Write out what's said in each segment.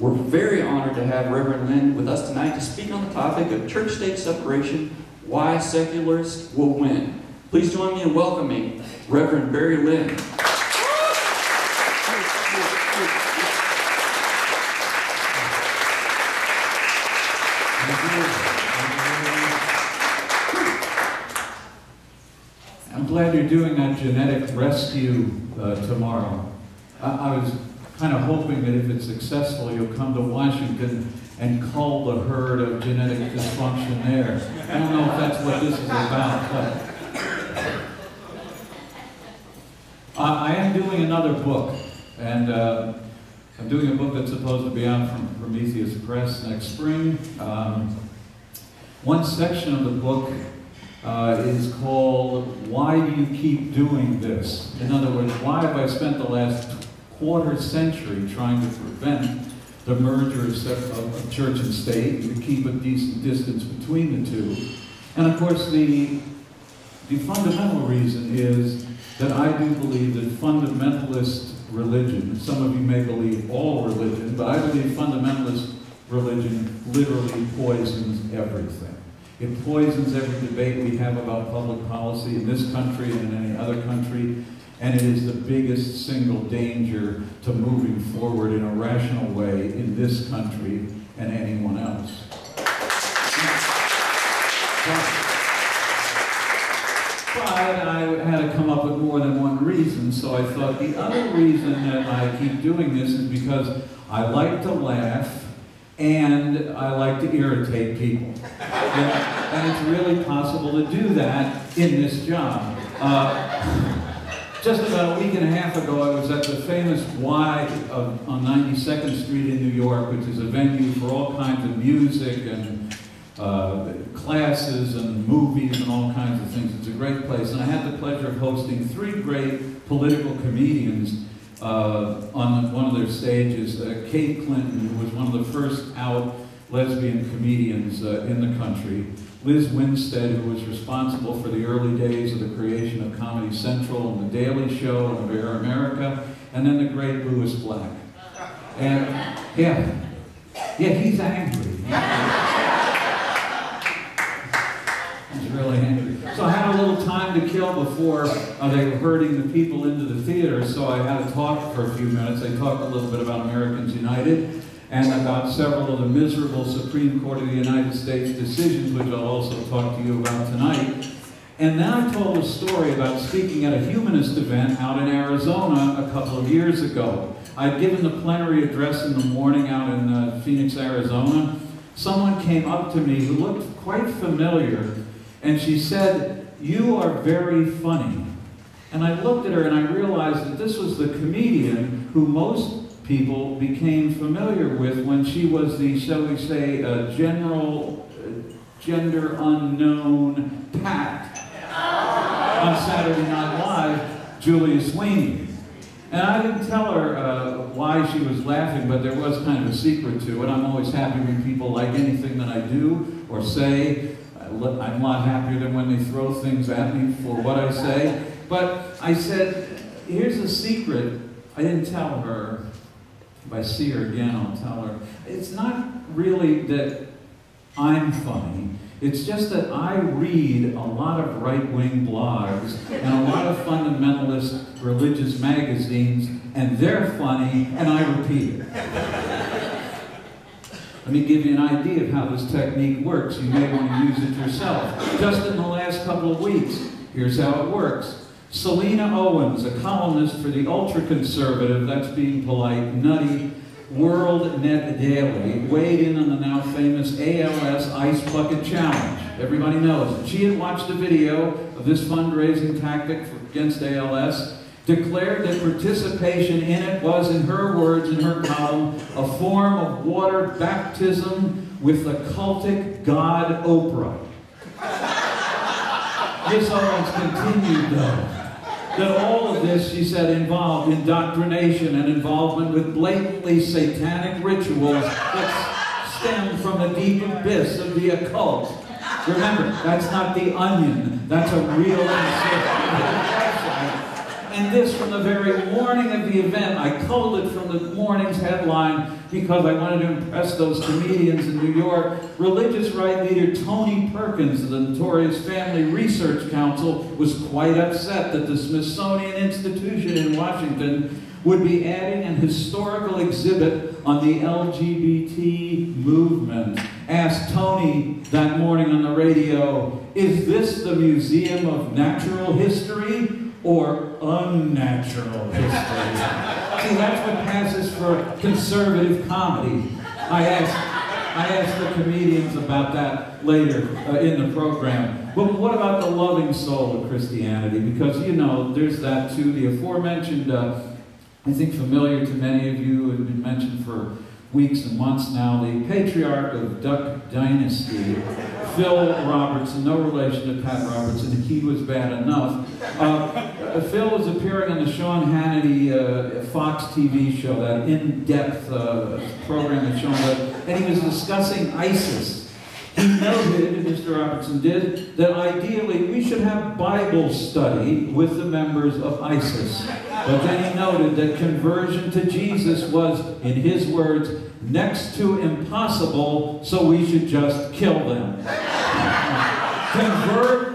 We're very honored to have Reverend Lynn with us tonight to speak on the topic of church-state separation, why secularists will win. Please join me in welcoming Reverend Barry Lynn. I'm glad you're doing that genetic rescue tomorrow. I was kind of hoping that if it's successful, you'll come to Washington and cull the herd of genetic dysfunction there. I don't know if that's what this is about, but... I am doing another book, and I'm doing a book that's supposed to be out from Prometheus Press next spring. One section of the book is called, Why Do You Keep Doing This? In other words, why have I spent the last quarter century trying to prevent the merger of church and state and to keep a decent distance between the two? And of course, the fundamental reason is that I do believe that fundamentalist religion, some of you may believe all religion, but I believe fundamentalist religion literally poisons everything. It poisons every debate we have about public policy in this country and in any other country, and it is the biggest single danger to moving forward in a rational way in this country and anyone else. But I had to come up with more than one reason, so I thought the other reason that I keep doing this is because I like to laugh and I like to irritate people. And it's really possible to do that in this job. Just about a week and a half ago, I was at the famous Y on 92nd Street in New York, which is a venue for all kinds of music and classes and movies and all kinds of things. It's a great place. And I had the pleasure of hosting three great political comedians on one of their stages. Kate Clinton, who was one of the first out lesbian comedians in the country. Liz Winstead, who was responsible for the early days of the creation of Comedy Central and The Daily Show and Air America. And then the great Louis Black. And yeah, he's angry. Really angry. So I had a little time to kill before they were herding the people into the theater, so I had to talk for a few minutes. I talked a little bit about Americans United and about several of the miserable Supreme Court of the United States decisions, which I'll also talk to you about tonight. And then I told a story about speaking at a humanist event out in Arizona a couple of years ago. I'd given the plenary address in the morning out in Phoenix, Arizona. Someone came up to me who looked quite familiar, and she said, "You are very funny." And I looked at her and I realized that this was the comedian who most people became familiar with when she was the, shall we say, general, gender unknown Pat on Saturday Night Live, Julia Sweeney. And I didn't tell her why she was laughing, but there was kind of a secret to it. I'm always happy when people like anything that I do or say. I'm a lot happier than when they throw things at me for what I say. But I said, here's a secret. I didn't tell her. If I see her again, I'll tell her. It's not really that I'm funny. It's just that I read a lot of right-wing blogs and a lot of fundamentalist religious magazines, and they're funny, and I repeat it. Let me give you an idea of how this technique works. You may want to use it yourself. Just in the last couple of weeks, here's how it works. Selena Owens, a columnist for the ultra-conservative, that's being polite, nutty, World Net Daily, weighed in on the now famous ALS Ice Bucket Challenge. Everybody knows it. She had watched the video of this fundraising tactic against ALS, declared that participation in it was, in her words, in her column, a form of water baptism with the cultic god Oprah. This always continued, though, that all of this, she said, involved indoctrination and involvement with blatantly satanic rituals that stem from the deep abyss of the occult. Remember, that's not The Onion. That's a real And this from the very morning of the event. I culled it from the morning's headline because I wanted to impress those comedians in New York. Religious right leader Tony Perkins of the notorious Family Research Council was quite upset that the Smithsonian Institution in Washington would be adding an historical exhibit on the LGBT movement. Asked Tony that morning on the radio, "Is this the Museum of Natural History or unnatural history?" See, that's what passes for conservative comedy. I asked the comedians about that later in the program. But what about the loving soul of Christianity? Because, you know, there's that too. The aforementioned, I think familiar to many of you, have been mentioned for weeks and months now, the patriarch of Duck Dynasty, Phil Robertson, no relation to Pat Robertson, he was bad enough. Phil was appearing on the Sean Hannity Fox TV show, that in-depth program that Sean did, and he was discussing ISIS. He noted, Mr. Robertson did, that ideally we should have Bible study with the members of ISIS. But then he noted that conversion to Jesus was, in his words, next to impossible, so we should just kill them. Convert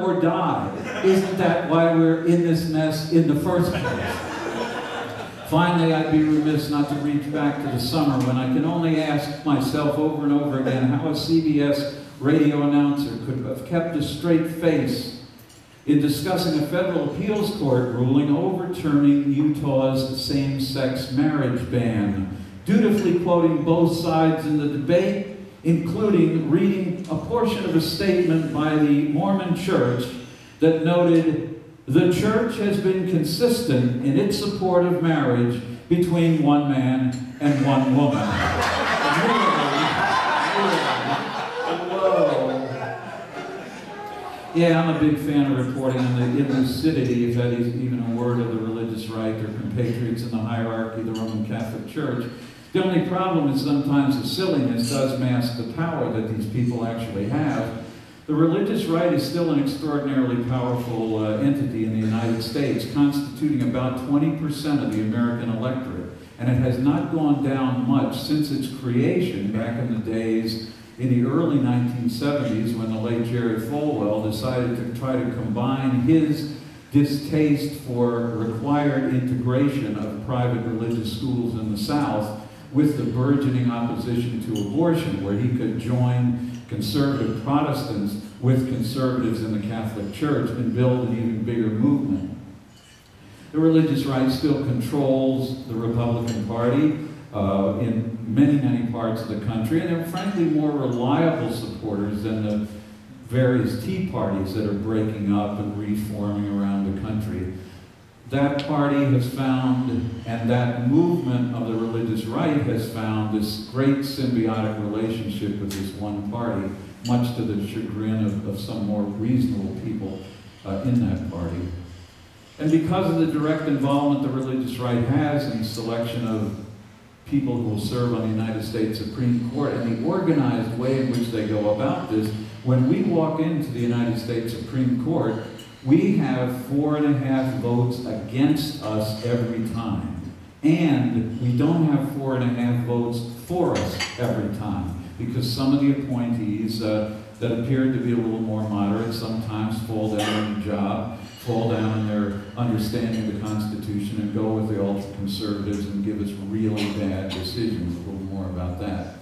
or die. Isn't that why we're in this mess in the first place? Finally, I'd be remiss not to reach back to the summer when I can only ask myself over and over again how a CBS radio announcer could have kept a straight face in discussing a federal appeals court ruling overturning Utah's same-sex marriage ban, dutifully quoting both sides in the debate, including reading a portion of a statement by the Mormon Church that noted, "The church has been consistent in its support of marriage between one man and one woman." Yeah, I'm a big fan of reporting on the lucidity, if that is even a word, of the religious right, their compatriots in the hierarchy of the Roman Catholic Church. The only problem is sometimes the silliness does mask the power that these people actually have. The religious right is still an extraordinarily powerful entity in the United States, constituting about 20% of the American electorate, and it has not gone down much since its creation back in the days in the early 1970s, when the late Jerry Falwell decided to try to combine his distaste for required integration of private religious schools in the South with the burgeoning opposition to abortion, where he could join conservative Protestants with conservatives in the Catholic Church and build an even bigger movement. The religious right still controls the Republican Party in many, many parts of the country, and they're frankly more reliable supporters than the various tea parties that are breaking up and reforming around the country. That party has found, and that movement of the religious right has found, this great symbiotic relationship with this one party, much to the chagrin of some more reasonable people in that party. And because of the direct involvement the religious right has in the selection of people who will serve on the United States Supreme Court and the organized way in which they go about this, when we walk into the United States Supreme Court, we have 4.5 votes against us every time. And we don't have 4.5 votes for us every time, because some of the appointees that appeared to be a little more moderate sometimes fall down on the job, fall down in their understanding of the Constitution, and go with the ultra-conservatives and give us really bad decisions. A little more about that.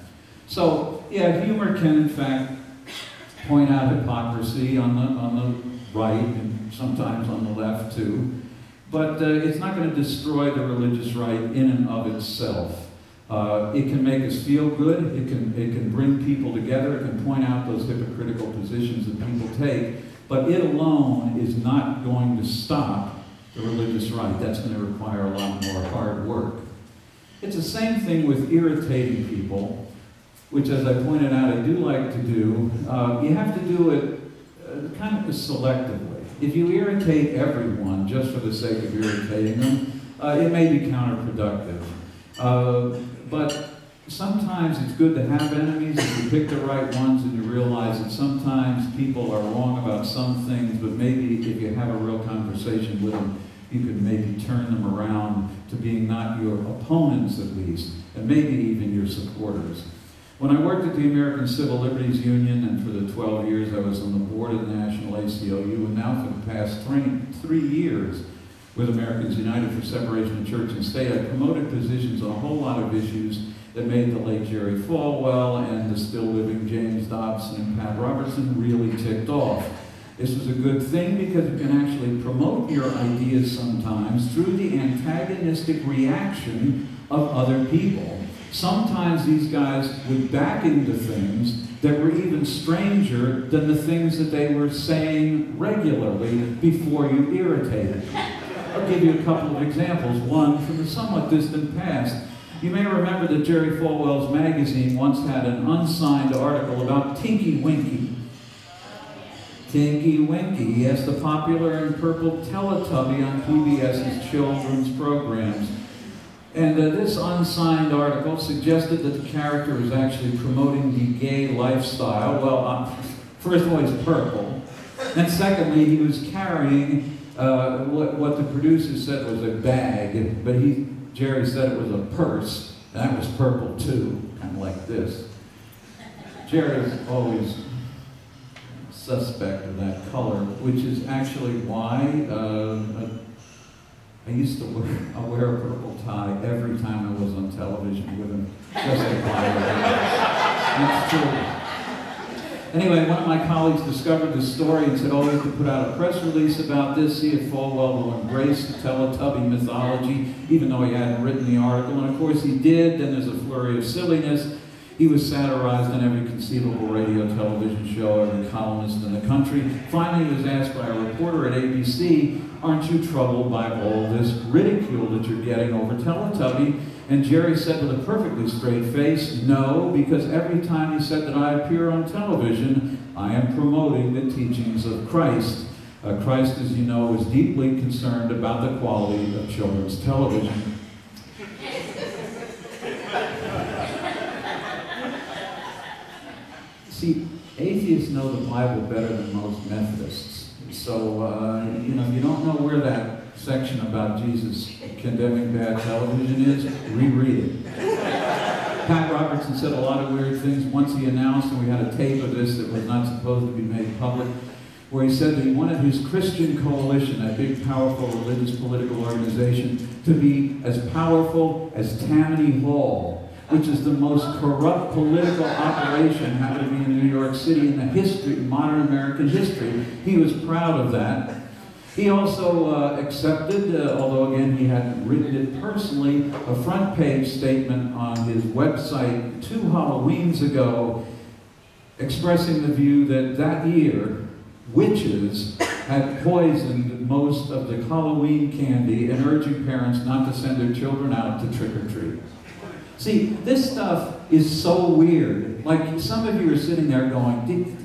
So, yeah, humor can, in fact, point out hypocrisy on the right and sometimes on the left, too. But it's not going to destroy the religious right in and of itself. It can make us feel good. It can bring people together. It can point out those hypocritical positions that people take. But it alone is not going to stop the religious right. That's going to require a lot more hard work. It's the same thing with irritating people, which, as I pointed out, I do like to do. You have to do it kind of selectively. If you irritate everyone just for the sake of irritating them, it may be counterproductive. But sometimes it's good to have enemies if you pick the right ones and you realize that sometimes people are wrong about some things, but maybe if you have a real conversation with them, you could maybe turn them around to being not your opponents at least, and maybe even your supporters. When I worked at the American Civil Liberties Union, and for the 12 years I was on the board of the National ACLU, and now for the past three years with Americans United for Separation of Church and State, I promoted positions on a whole lot of issues that made the late Jerry Falwell and the still living James Dobson and Pat Robertson really ticked off. This was a good thing because you can actually promote your ideas sometimes through the antagonistic reaction of other people. Sometimes these guys would back into things that were even stranger than the things that they were saying regularly before you irritated. I'll give you a couple of examples, one from the somewhat distant past. You may remember that Jerry Falwell's magazine once had an unsigned article about Tinky Winky. Tinky Winky, yes, the popular and purple Teletubby on PBS's children's programs. And this unsigned article suggested that the character was actually promoting the gay lifestyle. Well, first of all, he's purple. And secondly, he was carrying what the producer said was a bag, but Jerry said it was a purse, and that was purple too, kind of like this. Jerry's always suspect of that color, which is actually why I used to wear a purple tie every time I was on television with him, just to apply it. That's true. Anyway, one of my colleagues discovered this story and said, oh, we have to put out a press release about this, see if Falwell will embrace the Teletubby mythology, even though he hadn't written the article. And of course he did. Then there's a flurry of silliness. He was satirized on every conceivable radio, television show, every columnist in the country. Finally, he was asked by a reporter at ABC, aren't you troubled by all this ridicule that you're getting over Teletubby? And Jerry said with a perfectly straight face, no, because every time he said that I appear on television, I am promoting the teachings of Christ. Christ, as you know, is deeply concerned about the quality of children's television. See, atheists know the Bible better than most Methodists. So, you don't know where that section about Jesus condemning bad television is, reread it. Pat Robertson said a lot of weird things once he announced, and we had a tape of this that was not supposed to be made public, where he said that he wanted his Christian coalition, that big, powerful religious political organization, to be as powerful as Tammany Hall, which is the most corrupt political operation happening in New York City in the history, modern American history. He was proud of that. He also accepted, although again he hadn't written it personally, a front page statement on his website 2 Halloweens ago expressing the view that that year witches had poisoned most of the Halloween candy and urging parents not to send their children out to trick or treat. See, this stuff is so weird. Like some of you are sitting there going,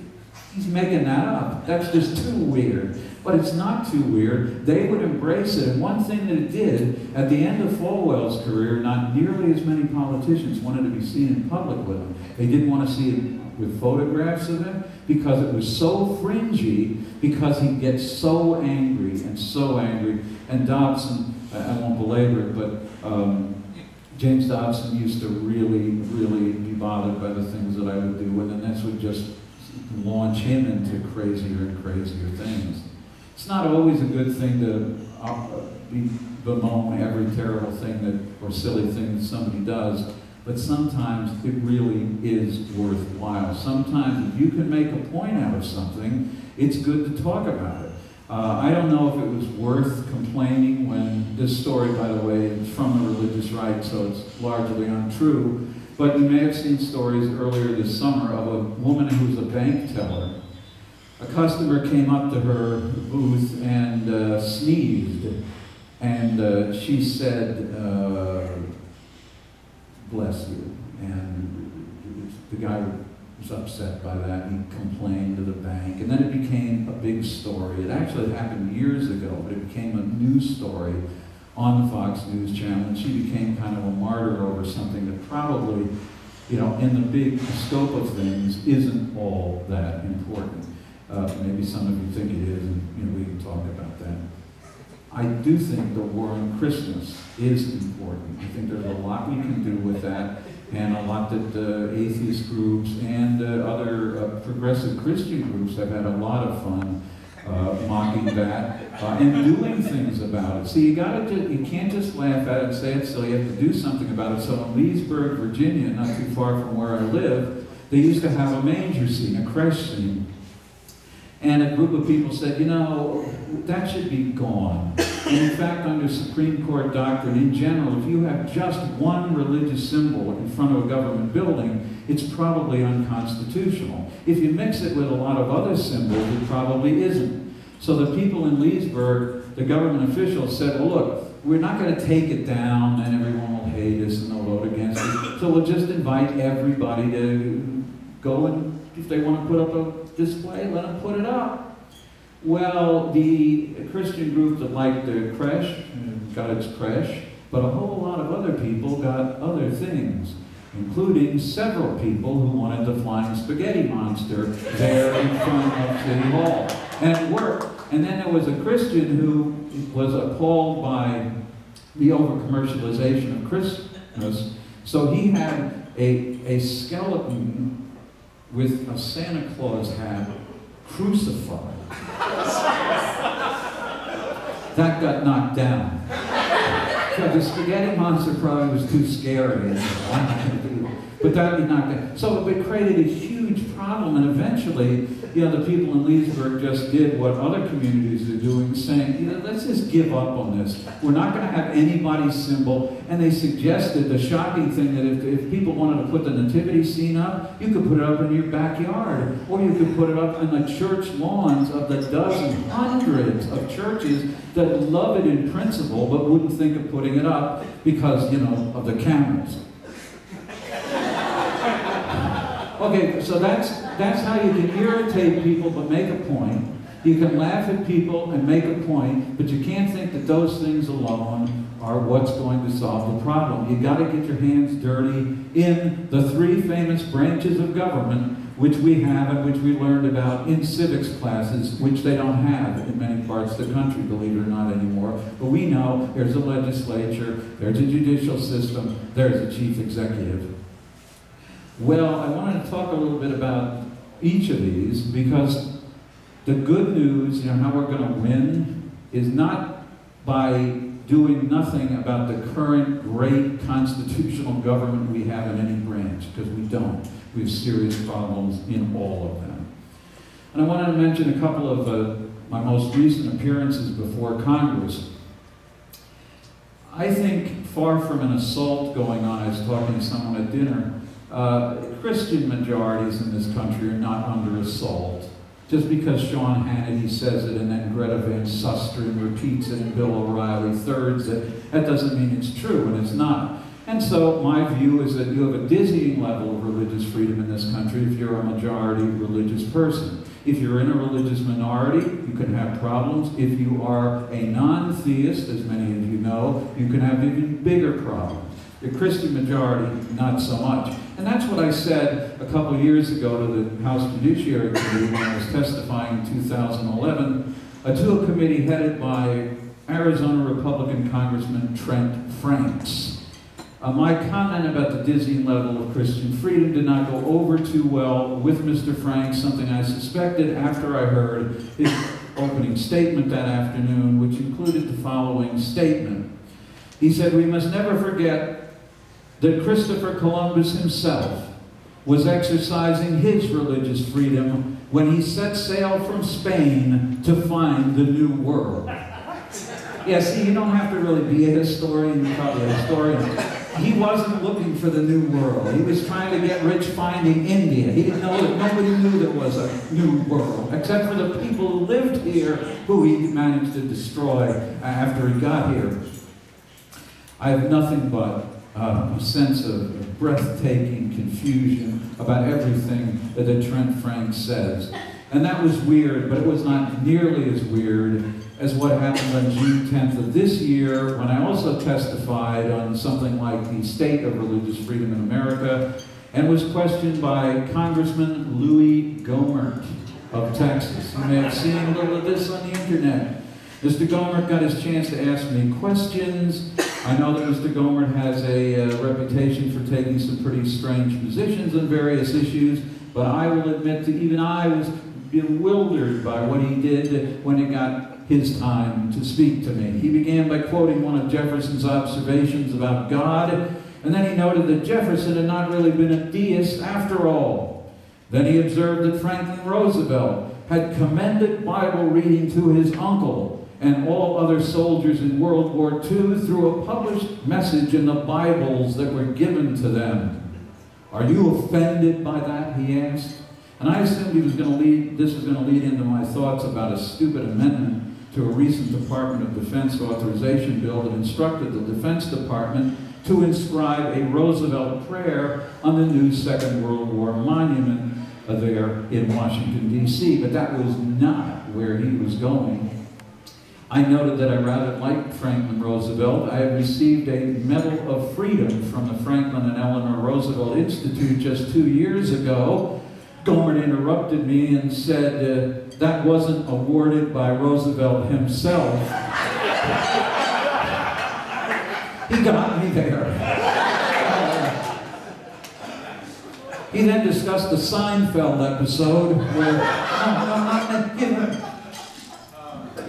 he's making that up. That's just too weird. But it's not too weird. They would embrace it. And one thing that it did, at the end of Falwell's career, not nearly as many politicians wanted to be seen in public with him. They didn't want to see him with photographs of him because it was so fringy, because he gets so angry and so angry. And Dobson, I won't belabor it, but James Dobson used to really, really be bothered by the things that I would do with him. And that's what just launch him into crazier and crazier things. It's not always a good thing to bemoan every terrible thing that, or silly thing that somebody does, but sometimes it really is worthwhile. Sometimes if you can make a point out of something, it's good to talk about it. I don't know if it was worth complaining when this story, by the way, is from the religious right, so it's largely untrue, but you may have seen stories earlier this summer of a woman who was a bank teller. A customer came up to her booth and sneezed, and she said, bless you. And the guy was upset by that, and he complained to the bank. And then it became a big story. It actually happened years ago, but it became a news story on the Fox News Channel, and she became kind of a martyr over something that probably, in the big scope of things, isn't all that important. Maybe some of you think it is, and we can talk about that. I do think the war on Christmas is important. I think there's a lot we can do with that, and a lot that atheist groups and other progressive Christian groups have had a lot of fun mocking that and doing things about it. So you can't just laugh at it and say it's silly. You have to do something about it. So in Leesburg, Virginia, not too far from where I live, they used to have a manger scene, a creche scene. And a group of people said, you know, that should be gone. And in fact, under Supreme Court doctrine, in general, if you have just one religious symbol in front of a government building, it's probably unconstitutional. If you mix it with a lot of other symbols, it probably isn't. So the people in Leesburg, the government officials said, well, look, we're not going to take it down and everyone will hate us and they'll vote against it. So we'll just invite everybody to go, and if they want to put up a display, let them put it up. Well, the Christian group that liked their creche got its creche, but a whole lot of other people got other things, including several people who wanted the flying spaghetti monster there in front of City Hall. And it worked. And then there was a Christian who was appalled by the over-commercialization of Christmas, so he had a skeleton with a Santa Claus hat crucified. That got knocked down. So the spaghetti monster probably was too scary. But that got knocked down. So it created a huge problem, and eventually, you know, the people in Leesburg just did what other communities are doing, saying, you know, let's just give up on this. We're not going to have anybody's symbol. And they suggested the shocking thing that if people wanted to put the nativity scene up, you could put it up in your backyard, or you could put it up in the church lawns of the hundreds of churches that love it in principle but wouldn't think of putting it up because, you know, of the cameras. Okay, so that's how you can irritate people but make a point. You can laugh at people and make a point, but you can't think that those things alone are what's going to solve the problem. You've got to get your hands dirty in the three famous branches of government, which we have and which we learned about in civics classes, which they don't have in many parts of the country, believe it or not, anymore. But we know there's a legislature, there's a judicial system, there's a chief executive. Well, I wanted to talk a little bit about each of these, because the good news, you know, how we're going to win is not by doing nothing about the current great constitutional government we have in any branch, because we don't. We have serious problems in all of them. And I wanted to mention a couple of my most recent appearances before Congress. I think far from an assault going on, I was talking to someone at dinner, Christian majorities in this country are not under assault. Just because Sean Hannity says it and then Greta Van Susteren repeats it and Bill O'Reilly thirds it, that doesn't mean it's true, and it's not. And so my view is that you have a dizzying level of religious freedom in this country if you're a majority religious person. If you're in a religious minority, you can have problems. If you are a non-theist, as many of you know, you can have even bigger problems. The Christian majority, not so much. And that's what I said a couple of years ago to the House Judiciary Committee when I was testifying in 2011, to a committee headed by Arizona Republican Congressman Trent Franks. My comment about the dizzying level of Christian freedom did not go over too well with Mr. Franks, something I suspected after I heard his opening statement that afternoon, which included the following statement. He said, "We must never forget that Christopher Columbus himself was exercising his religious freedom when he set sail from Spain to find the New World." Yeah, see, you don't have to really be a historian, you're probably a historian. He wasn't looking for the New World. He was trying to get rich finding India. He didn't know that nobody knew there was a New World, except for the people who lived here, who he managed to destroy after he got here. I have nothing but a sense of breathtaking confusion about everything that Trent Franks says. And that was weird, but it was not nearly as weird as what happened on June 10th of this year, when I also testified on something like the state of religious freedom in America, and was questioned by Congressman Louis Gohmert of Texas. You may have seen a little of this on the internet. Mr. Gohmert got his chance to ask me questions. I know that Mr. Gohmert has a reputation for taking some pretty strange positions on various issues, but I will admit that even I was bewildered by what he did when it got his time to speak to me. He began by quoting one of Jefferson's observations about God, and then he noted that Jefferson had not really been a deist after all. Then he observed that Franklin Roosevelt had commended Bible reading to his uncle and all other soldiers in World War II through a published message in the Bibles that were given to them. "Are you offended by that?" he asked. And I assumed he was going to lead, this was going to lead into my thoughts about a stupid amendment to a recent Department of Defense authorization bill that instructed the Defense Department to inscribe a Roosevelt prayer on the new Second World War monument there in Washington, D.C., but that was not where he was going. I noted that I rather liked Franklin Roosevelt. I had received a Medal of Freedom from the Franklin and Eleanor Roosevelt Institute just 2 years ago. Gohmert interrupted me and said, that wasn't awarded by Roosevelt himself. He got me there. He then discussed the Seinfeld episode where,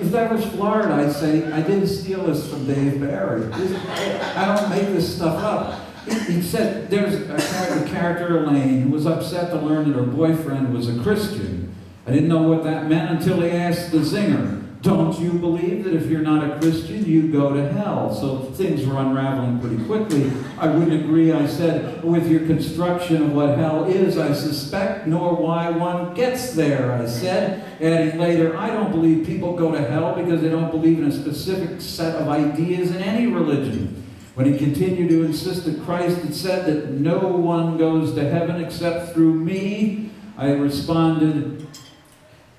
if that was Florida, I'd say, I didn't steal this from Dave Barry. I don't make this stuff up. He said, there's a character, Elaine, who was upset to learn that her boyfriend was a Christian. I didn't know what that meant until he asked the singer, don't you believe that if you're not a Christian, you go to hell? So things were unraveling pretty quickly. I wouldn't agree, I said, with your construction of what hell is, I suspect, nor why one gets there, I said. Adding later, I don't believe people go to hell because they don't believe in a specific set of ideas in any religion. When he continued to insist that Christ had said that no one goes to heaven except through me, I responded,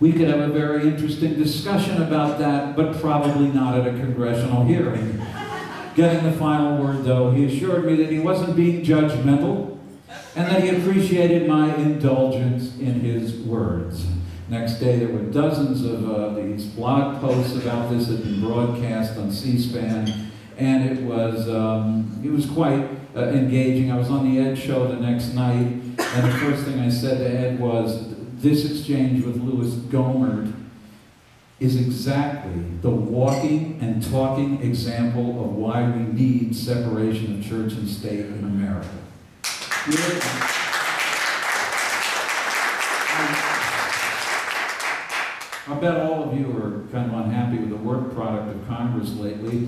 we could have a very interesting discussion about that, but probably not at a congressional hearing. Getting the final word, though, he assured me that he wasn't being judgmental and that he appreciated my indulgence in his words. Next day, there were dozens of these blog posts about this that had been broadcast on C-SPAN. And it was quite engaging. I was on the Ed show the next night, and the first thing I said to Ed was, this exchange with Louis Gohmert is exactly the walking and talking example of why we need separation of church and state in America. I bet all of you are kind of unhappy with the work product of Congress lately.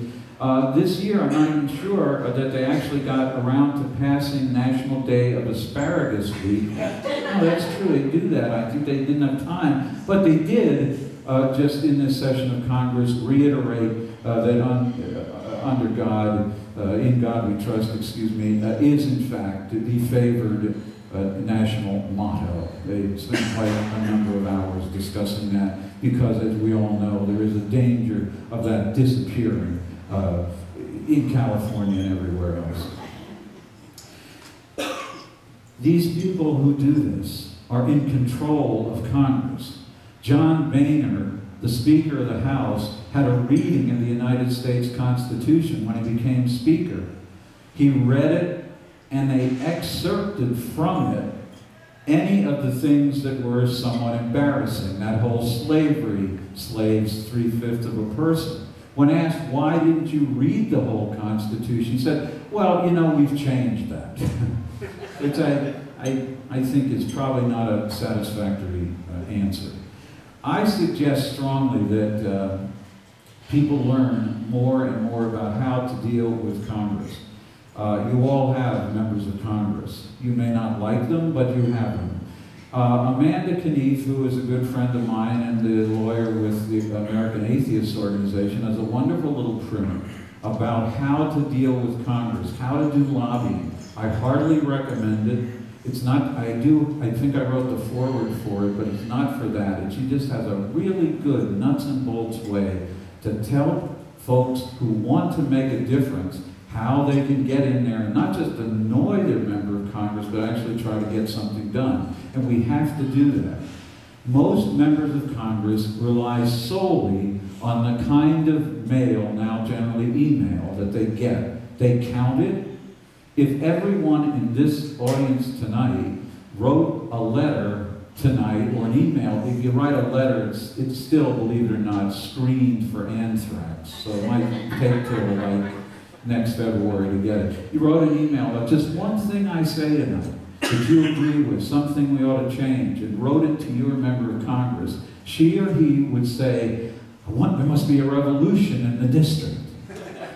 This year, I'm not even sure that they actually got around to passing National Day of Asparagus Week. No, that's true, they do that. I think they didn't have time. But they did, just in this session of Congress, reiterate that under God, in God we trust, excuse me, is in fact the favored national motto. They spent quite a number of hours discussing that because, as we all know, there is a danger of that disappearing. In California and everywhere else. These people who do this are in control of Congress. John Boehner, the Speaker of the House, had a reading of the United States Constitution when he became Speaker. He read it and they excerpted from it any of the things that were somewhat embarrassing, that whole slavery, slaves 3/5 of a person. When asked, why didn't you read the whole Constitution, he said, well, you know, we've changed that. Which I think is probably not a satisfactory answer. I suggest strongly that people learn more and more about how to deal with Congress. You all have members of Congress. You may not like them, but you have them. Amanda Knief, who is a good friend of mine and the lawyer with the American Atheists Organization, has a wonderful little primer about how to deal with Congress, how to do lobbying. I hardly recommend it. It's not, I think I wrote the foreword for it, but it's not for that. And she just has a really good nuts and bolts way to tell folks who want to make a difference how they can get in there and not just annoy their member of Congress, but actually try to get something done. And we have to do that. most members of Congress rely solely on the kind of mail, now generally email, that they get. They count it. If everyone in this audience tonight wrote a letter tonight or an email, if you write a letter, it's still, believe it or not, screened for anthrax. So it might take till like next February to get it. You wrote an email about just one thing I say tonight that you agree with, something we ought to change, and wrote it to your member of Congress. She or he would say, there must be a revolution in the district,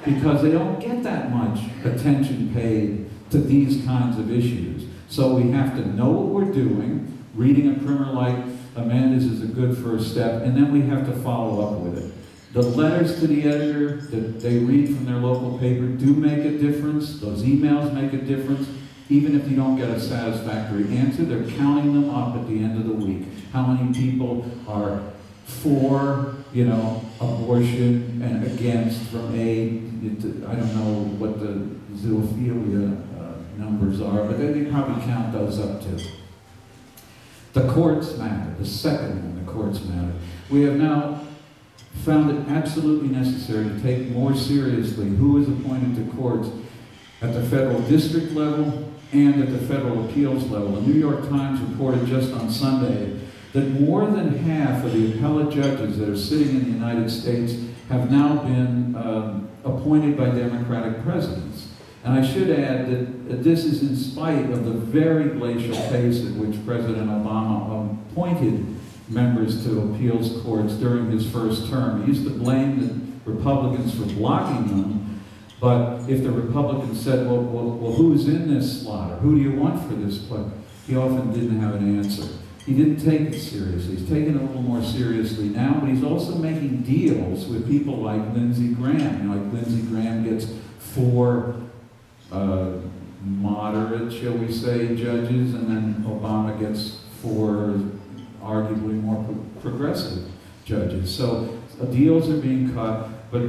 because they don't get that much attention paid to these kinds of issues. So we have to know what we're doing. Reading a primer like Amanda's is a good first step, and then we have to follow up with it. The letters to the editor that they read from their local paper do make a difference. Those emails make a difference. Even if you don't get a satisfactory answer, they're counting them up at the end of the week. How many people are for, you know, abortion and against, from I don't know what the zoophilia numbers are, but they probably count those up too. The courts matter. The second one, the courts matter. We have now found it absolutely necessary to take more seriously who is appointed to courts at the federal district level and at the federal appeals level. The New York Times reported just on Sunday that more than half of the appellate judges that are sitting in the United States have now been appointed by Democratic presidents. And I should add that this is in spite of the very glacial pace at which President Obama appointed members to appeals courts during his first term. He used to blame the Republicans for blocking them, but if the Republicans said, well, who's in this slot, or who do you want for this place, he often didn't have an answer. He didn't take it seriously. He's taken it a little more seriously now, but he's also making deals with people like Lindsey Graham. You know, like Lindsey Graham gets 4 moderate, shall we say, judges, and then Obama gets 4 arguably more progressive judges. So deals are being cut, but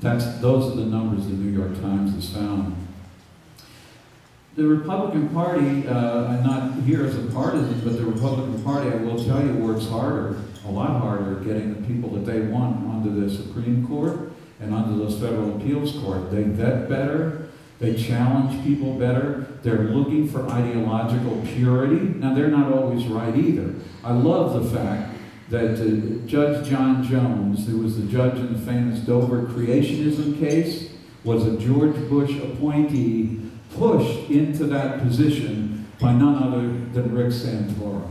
those are the numbers the New York Times has found. The Republican Party, I'm not here as a partisan, but the Republican Party, I will tell you, works harder, a lot harder, at getting the people that they want onto the Supreme Court and onto those federal appeals court. They vet better, they challenge people better, they're looking for ideological purity. Now, they're not always right either. I love the fact that Judge John Jones, who was the judge in the famous Dover creationism case, was a George Bush appointee pushed into that position by none other than Rick Santorum.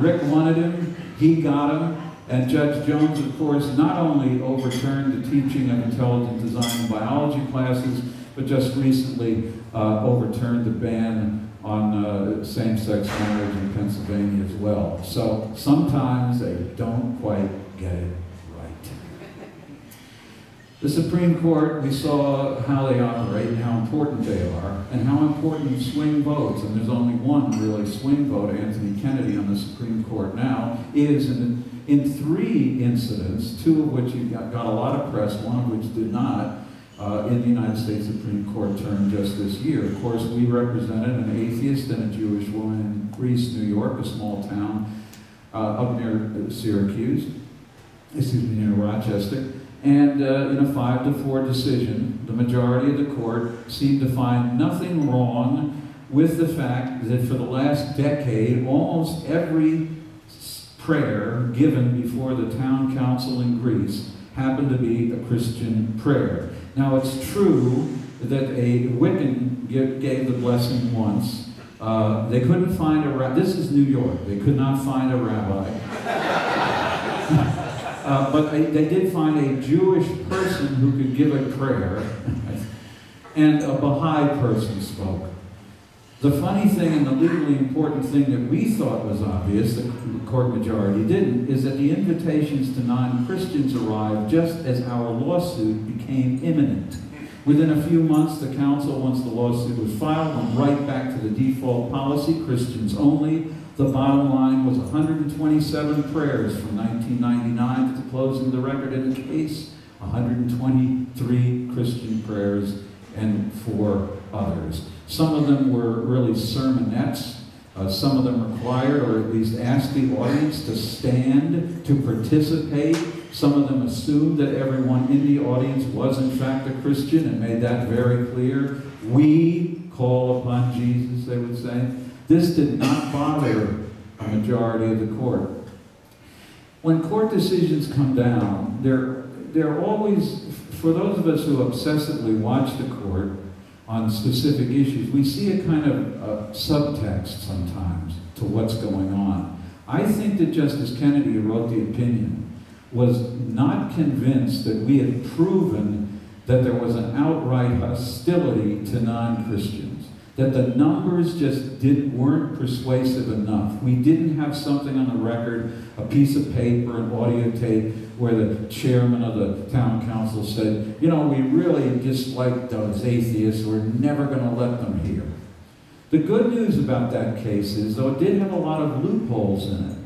Rick wanted him, he got him, and Judge Jones, of course, not only overturned the teaching of intelligent design and biology classes, but just recently overturned the ban on same-sex marriage in Pennsylvania as well. So sometimes they don't quite get it. The Supreme Court, we saw how they operate and how important they are, and how important swing votes, and there's only one really swing vote, Anthony Kennedy on the Supreme Court now, is in 3 incidents, 2 of which you got a lot of press, 1 of which did not, in the United States Supreme Court term just this year. Of course, we represented an atheist and a Jewish woman in Greece, New York, a small town up near Syracuse, excuse me, near Rochester. And in a 5-4 decision, the majority of the court seemed to find nothing wrong with the fact that for the last decade, almost every prayer given before the town council in Greece happened to be a Christian prayer. Now, it's true that a Wiccan gave the blessing once. They couldn't find a rabbi. This is New York. They could not find a rabbi. But they did find a Jewish person who could give a prayer, and a Baha'i person spoke. The funny thing, and the legally important thing that we thought was obvious, the court majority didn't, is that the invitations to non-Christians arrived just as our lawsuit became imminent. Within a few months, the council, once the lawsuit was filed, went right back to the default policy, Christians only. The bottom line was 127 prayers from 1999 to the closing of the record in the case, 123 Christian prayers and 4 others. Some of them were really sermonettes Some of them require, or at least ask the audience to stand, to participate. Some of them assumed that everyone in the audience was in fact a Christian and made that very clear. We call upon Jesus, they would say. This did not bother a majority of the court. When court decisions come down, they're always, for those of us who obsessively watch the court on specific issues, we see a kind of subtext sometimes to what's going on. I think that Justice Kennedy, who wrote the opinion, was not convinced that we had proven that there was an outright hostility to non-Christians, that the numbers just weren't persuasive enough. We didn't have something on the record, a piece of paper, an audio tape, where the chairman of the town council said, you know, we really dislike those atheists, we're never going to let them hear. The good news about that case is, though it did have a lot of loopholes in it,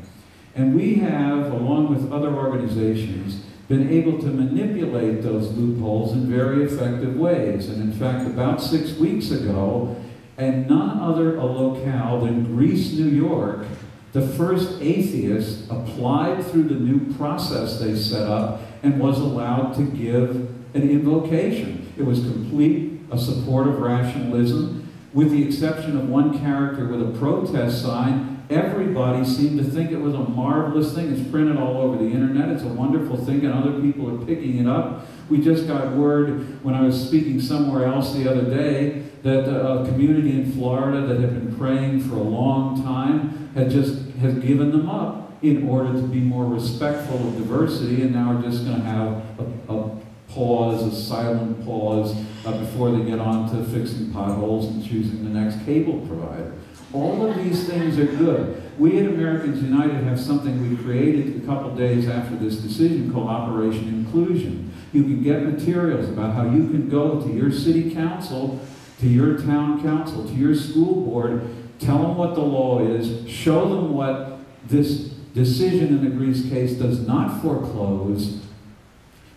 and we have, along with other organizations, been able to manipulate those loopholes in very effective ways. And in fact, about 6 weeks ago, and none other a locale than Greece, New York, the first atheist applied through the new process they set up and was allowed to give an invocation. It was complete a support of rationalism. With the exception of one character with a protest sign, everybody seemed to think it was a marvelous thing. It's printed all over the internet. It's a wonderful thing, and other people are picking it up. We just got word when I was speaking somewhere else the other day that a community in Florida that had been praying for a long time has given them up in order to be more respectful of diversity, and now are just going to have a pause, a silent pause, before they get on to fixing potholes and choosing the next cable provider. All of these things are good. We at Americans United have something we created a couple days after this decision called Operation Inclusion. You can get materials about how you can go to your city council, to your town council, to your school board, tell them what the law is, show them what this decision in the Greece case does not foreclose,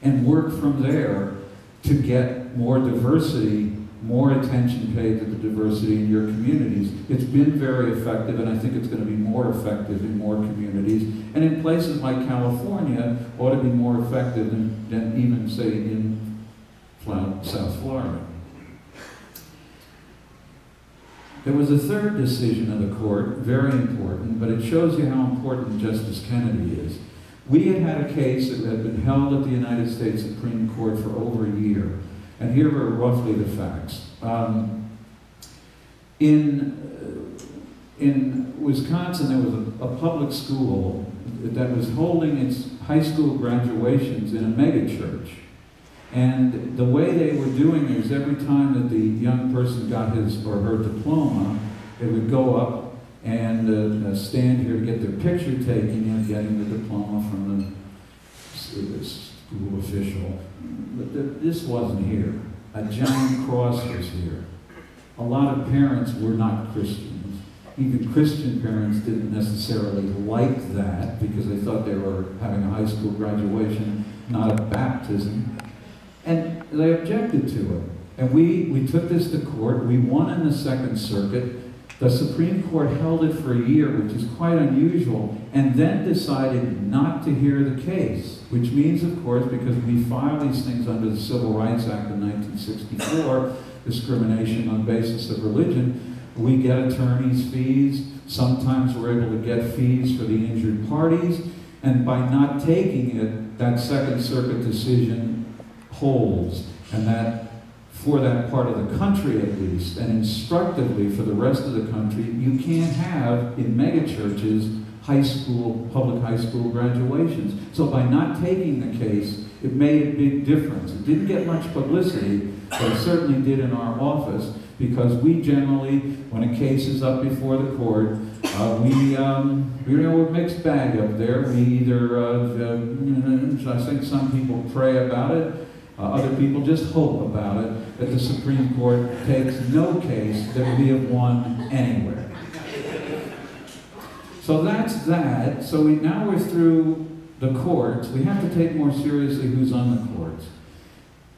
and work from there to get more diversity, more attention paid to the diversity in your communities. It's been very effective, and I think it's going to be more effective in more communities. And in places like California, ought to be more effective than even, say, in South Florida. There was a third decision of the court, very important, but it shows you how important Justice Kennedy is. We had had a case that had been held at the United States Supreme Court for over a year, and here are roughly the facts. In Wisconsin, there was a public school that was holding its high school graduations in a megachurch. And the way they were doing it is every time that the young person got his or her diploma, they would go up and stand here to get their picture taken and getting the diploma from the school official. But this wasn't here. A giant cross was here. A lot of parents were not Christians. Even Christian parents didn't necessarily like that because they thought they were having a high school graduation, not a baptism. And they objected to it. And we took this to court. We won in the Second Circuit. The Supreme Court held it for a year, which is quite unusual, and then decided not to hear the case, which means, of course, because we filed these things under the Civil Rights Act of 1964, discrimination on basis of religion, we get attorneys' fees. Sometimes we're able to get fees for the injured parties. And by not taking it, that Second Circuit decision holds, and that for that part of the country at least, and instructively for the rest of the country, you can't have in megachurches high school, public high school graduations. So by not taking the case, it made a big difference. It didn't get much publicity, but it certainly did in our office, because we generally, when a case is up before the court, we're a mixed bag up there. We either, I think some people pray about it, other people just hope about it, that the Supreme Court takes no case that we have won anywhere. So that's that. So now we're through the courts. We have to take more seriously who's on the courts.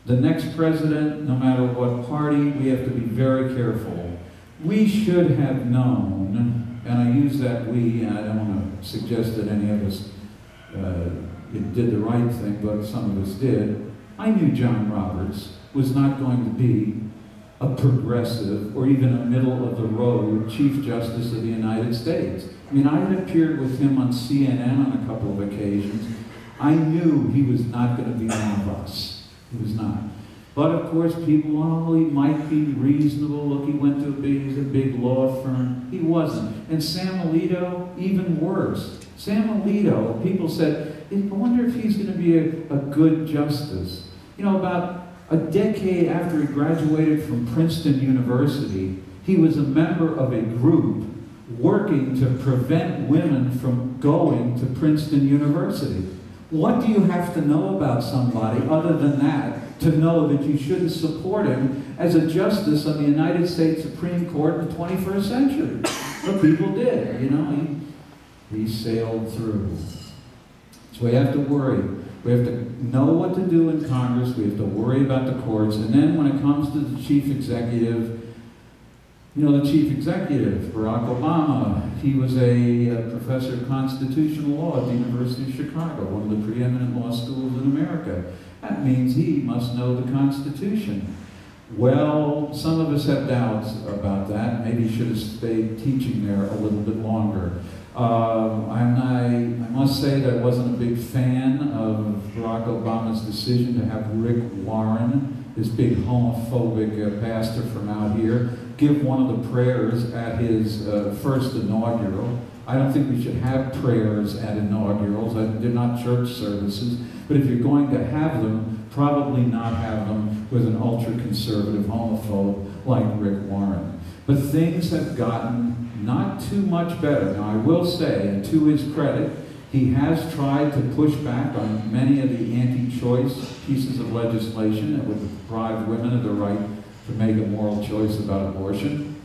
The next president, no matter what party, we have to be very careful. We should have known And I use that we, and I don't want to suggest that any of us did the right thing, but some of us did. I knew John Roberts was not going to be a progressive or even a middle-of-the-road Chief Justice of the United States. I mean, I had appeared with him on CNN on a couple of occasions. I knew he was not going to be one of us. He was not. But of course, people, oh, he might be reasonable. Look, he went to a big law firm. He wasn't. And Sam Alito, even worse. Sam Alito, people said, I wonder if he's going to be a good justice. You know, about a decade after he graduated from Princeton University, he was a member of a group working to prevent women from going to Princeton University. What do you have to know about somebody other than that to know that you shouldn't support him as a justice on the United States Supreme Court in the 21st century? But people did, you know. He sailed through. So we have to worry. We have to know what to do in Congress. We have to worry about the courts. And then when it comes to the chief executive, you know, the chief executive, Barack Obama, he was a professor of constitutional law at the University of Chicago, one of the preeminent law schools in America. That means he must know the Constitution. Well, some of us have doubts about that. Maybe he should have stayed teaching there a little bit longer. I must say that I wasn't a big fan of Barack Obama's decision to have Rick Warren, this big homophobic pastor from out here, give one of the prayers at his first inaugural. I don't think we should have prayers at inaugurals. They're not church services. But if you're going to have them, probably not have them with an ultra-conservative homophobe like Rick Warren. But things have gotten not too much better. Now, I will say, and to his credit, he has tried to push back on many of the anti-choice pieces of legislation that would deprive women of the right to make a moral choice about abortion.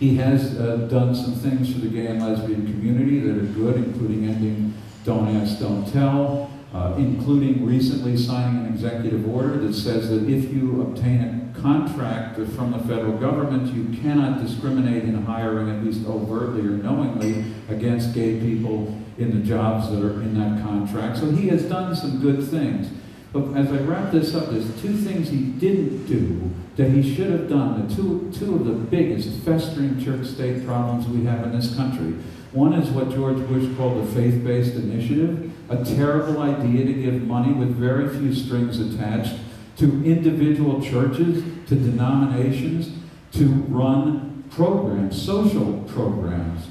He has done some things for the gay and lesbian community that are good, including ending Don't Ask, Don't Tell, including recently signing an executive order that says that if you obtain a contract from the federal government, you cannot discriminate in hiring, at least overtly or knowingly, against gay people in the jobs that are in that contract. So he has done some good things. But as I wrap this up, there's two things he didn't do that he should have done, the two of the biggest festering church-state problems we have in this country. One is what George Bush called the faith-based initiative, a terrible idea to give money with very few strings attached to individual churches, to denominations, to run programs, social programs.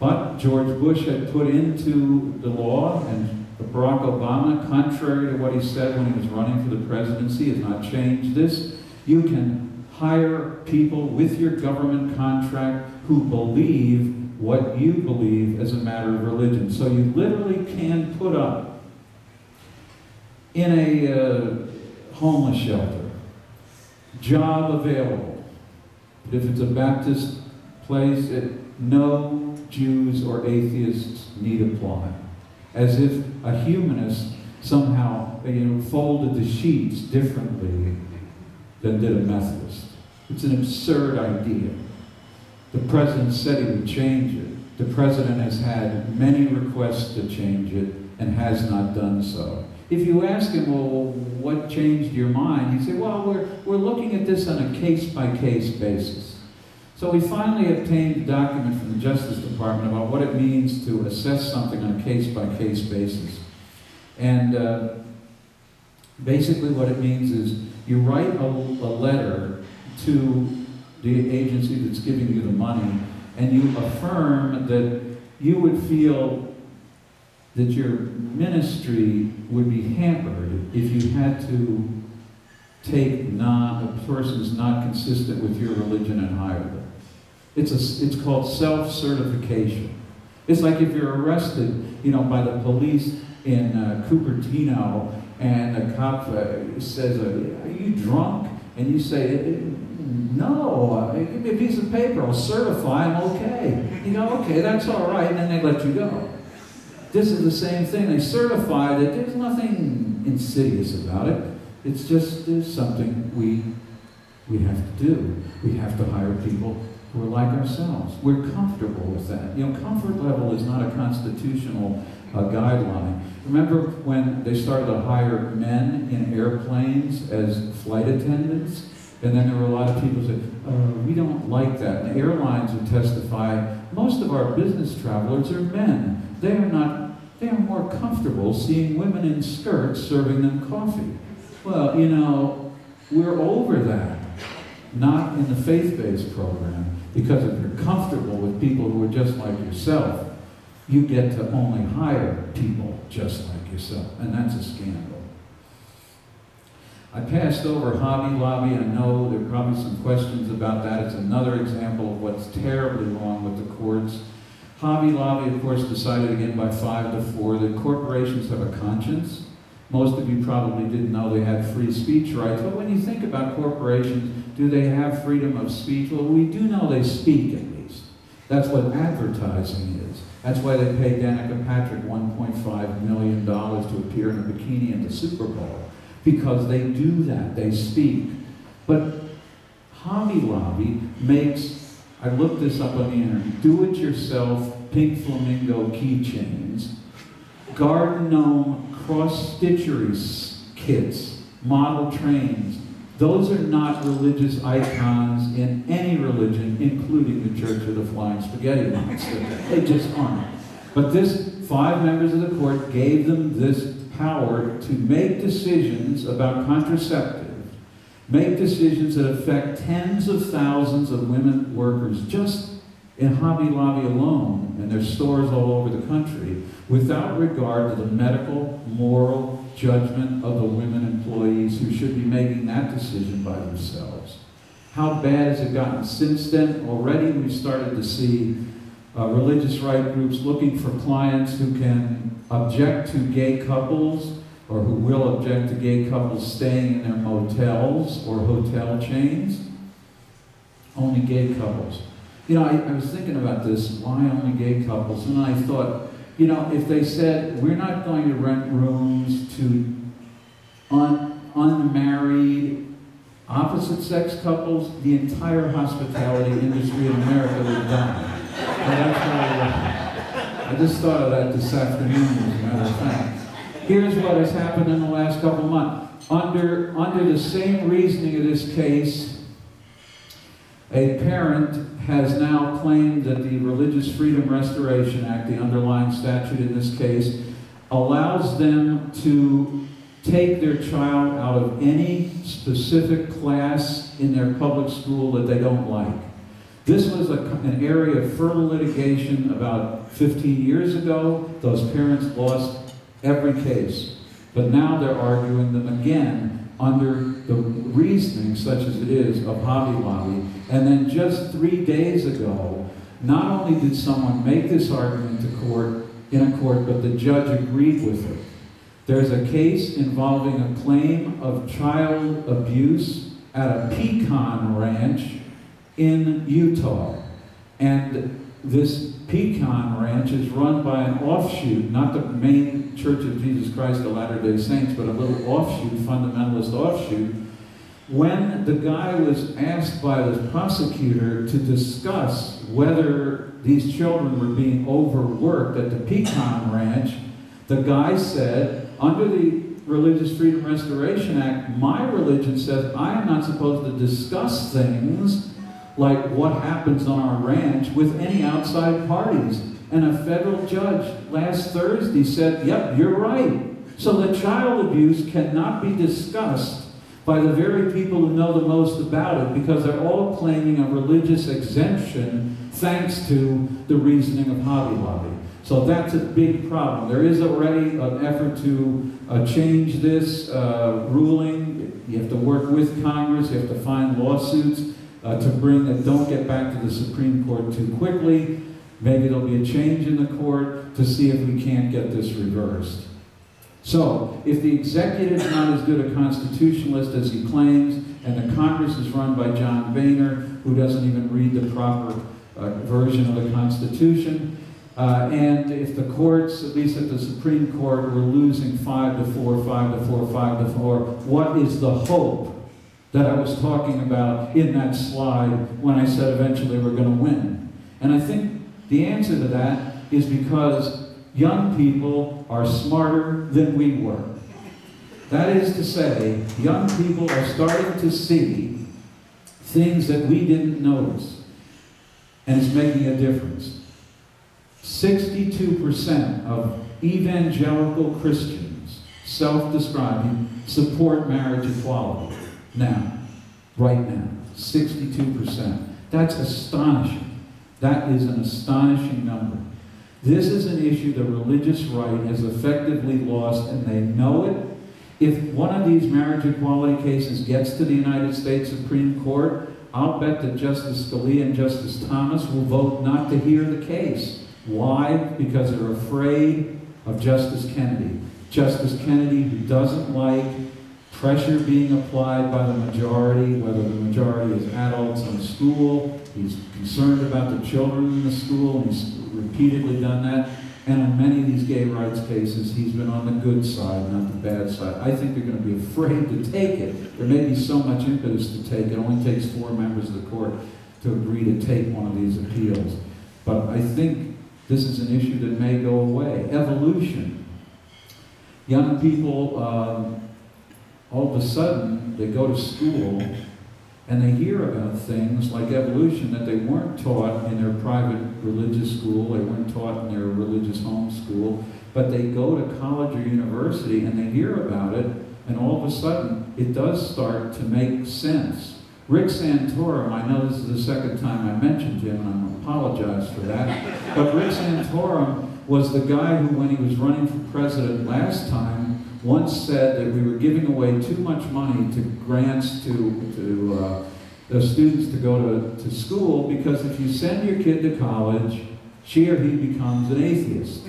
But George Bush had put into the law, and Barack Obama, contrary to what he said when he was running for the presidency, has not changed this. You can hire people with your government contract who believe what you believe as a matter of religion. So you literally can put up in a homeless shelter, job available. But if it's a Baptist place, no Jews or atheists need apply. As if a humanist somehow, you know, folded the sheets differently than did a Methodist. It's an absurd idea. The president said he would change it. The president has had many requests to change it and has not done so. If you ask him, well, what changed your mind? He'd say, well, we're looking at this on a case-by-case basis. So we finally obtained a document from the Justice Department about what it means to assess something on a case-by-case basis. And basically what it means is you write a letter to the agency that's giving you the money, and you affirm that you would feel that your ministry would be hampered if you had to take a person's not consistent with your religion and hire them. It's called self-certification. It's like if you're arrested, you know, by the police in Cupertino, and a cop says, "Are you drunk?" and you say, "No, give me a piece of paper. I'll certify I'm okay." You know, okay, that's all right, and then they let you go. This is the same thing. They certify that there's nothing insidious about it. It's just there's something we have to do. We have to hire people We're like ourselves. We're comfortable with that. You know, comfort level is not a constitutional guideline. Remember when they started to hire men in airplanes as flight attendants? And then there were a lot of people who said, we don't like that. And the airlines would testify, most of our business travelers are men. They are more comfortable seeing women in skirts serving them coffee. Well, you know, we're over that. Not in the faith-based program, because if you're comfortable with people who are just like yourself, you get to only hire people just like yourself, and that's a scandal. I passed over Hobby Lobby. I know there are probably some questions about that. It's another example of what's terribly wrong with the courts. Hobby Lobby, of course, decided again by 5-4 that corporations have a conscience. Most of you probably didn't know they had free speech rights, but when you think about corporations, do they have freedom of speech? Well, we do know they speak, at least. That's what advertising is. That's why they paid Danica Patrick $1.5 million to appear in a bikini at the Super Bowl, because they do that, they speak. But Hobby Lobby makes, I looked this up on the internet, do-it-yourself pink flamingo keychains, garden gnome cross-stitchery kits, model trains. Those are not religious icons in any religion, including the Church of the Flying Spaghetti Monster. They just aren't. But this, 5 members of the court gave them this power to make decisions about contraceptives, make decisions that affect tens of thousands of women workers just in Hobby Lobby alone, and there's stores all over the country, without regard to the medical, moral judgment of the women employees who should be making that decision by themselves. How bad has it gotten since then? Already we've started to see religious right groups looking for clients who can object to gay couples, or who will object to gay couples staying in their motels or hotel chains. Only gay couples. You know, I was thinking about this, why only gay couples? And I thought, you know, if they said, we're not going to rent rooms to unmarried opposite-sex couples, the entire hospitality industry in America would die. I just thought of that this afternoon, as a matter of fact. Here's what has happened in the last couple of months. Under the same reasoning of this case, a parent has now claimed that the Religious Freedom Restoration Act, the underlying statute in this case, allows them to take their child out of any specific class in their public school that they don't like. This was an area of fertile litigation about 15 years ago. Those parents lost every case. But now they're arguing them again under the reasoning, such as it is, of Hobby Lobby. And then just 3 days ago, not only did someone make this argument to court, in a court, but the judge agreed with it. There's a case involving a claim of child abuse at a pecan ranch in Utah. And this pecan ranch is run by an offshoot, not the main Church of Jesus Christ of Latter-day Saints, but a little offshoot, fundamentalist offshoot. When the guy was asked by the prosecutor to discuss whether these children were being overworked at the pecan ranch, the guy said, under the Religious Freedom Restoration Act, my religion says I am not supposed to discuss things like what happens on our ranch with any outside parties. And a federal judge last Thursday said, yep, you're right. So the child abuse cannot be discussed by the very people who know the most about it, because they're all claiming a religious exemption thanks to the reasoning of Hobby Lobby. So that's a big problem. There is already an effort to change this ruling. You have to work with Congress, you have to find lawsuits to bring that don't get back to the Supreme Court too quickly. Maybe there'll be a change in the court to see if we can't get this reversed. So, if the executive is not as good a constitutionalist as he claims, and the Congress is run by John Boehner, who doesn't even read the proper version of the Constitution, and if the courts, at least at the Supreme Court, were losing 5-4, 5-4, 5-4, what is the hope that I was talking about in that slide when I said eventually we're going to win. And I think the answer to that is because young people are smarter than we were. That is to say, young people are starting to see things that we didn't notice, and it's making a difference. 62% of evangelical Christians, self-describing, support marriage equality. Now, right now, 62%. That's astonishing. That is an astonishing number. This is an issue the religious right has effectively lost, and they know it. If one of these marriage equality cases gets to the United States Supreme Court, I'll bet that Justice Scalia and Justice Thomas will vote not to hear the case. Why? Because they're afraid of Justice Kennedy. Justice Kennedy, who doesn't like pressure being applied by the majority, whether the majority is adults in the school, he's concerned about the children in the school, and he's repeatedly done that. And in many of these gay rights cases, he's been on the good side, not the bad side. I think they're going to be afraid to take it. There may be so much impetus to take it. It only takes 4 members of the court to agree to take one of these appeals. But I think this is an issue that may go away. Evolution. Young people, all of a sudden, they go to school and they hear about things like evolution that they weren't taught in their private religious school, they weren't taught in their religious home school, but they go to college or university and they hear about it, and all of a sudden, it does start to make sense. Rick Santorum, I know this is the second time I mentioned him, and I apologize for that, but Rick Santorum was the guy who, when he was running for president last time, once said that we were giving away too much money to grants to the students to go to school, because if you send your kid to college, she or he becomes an atheist.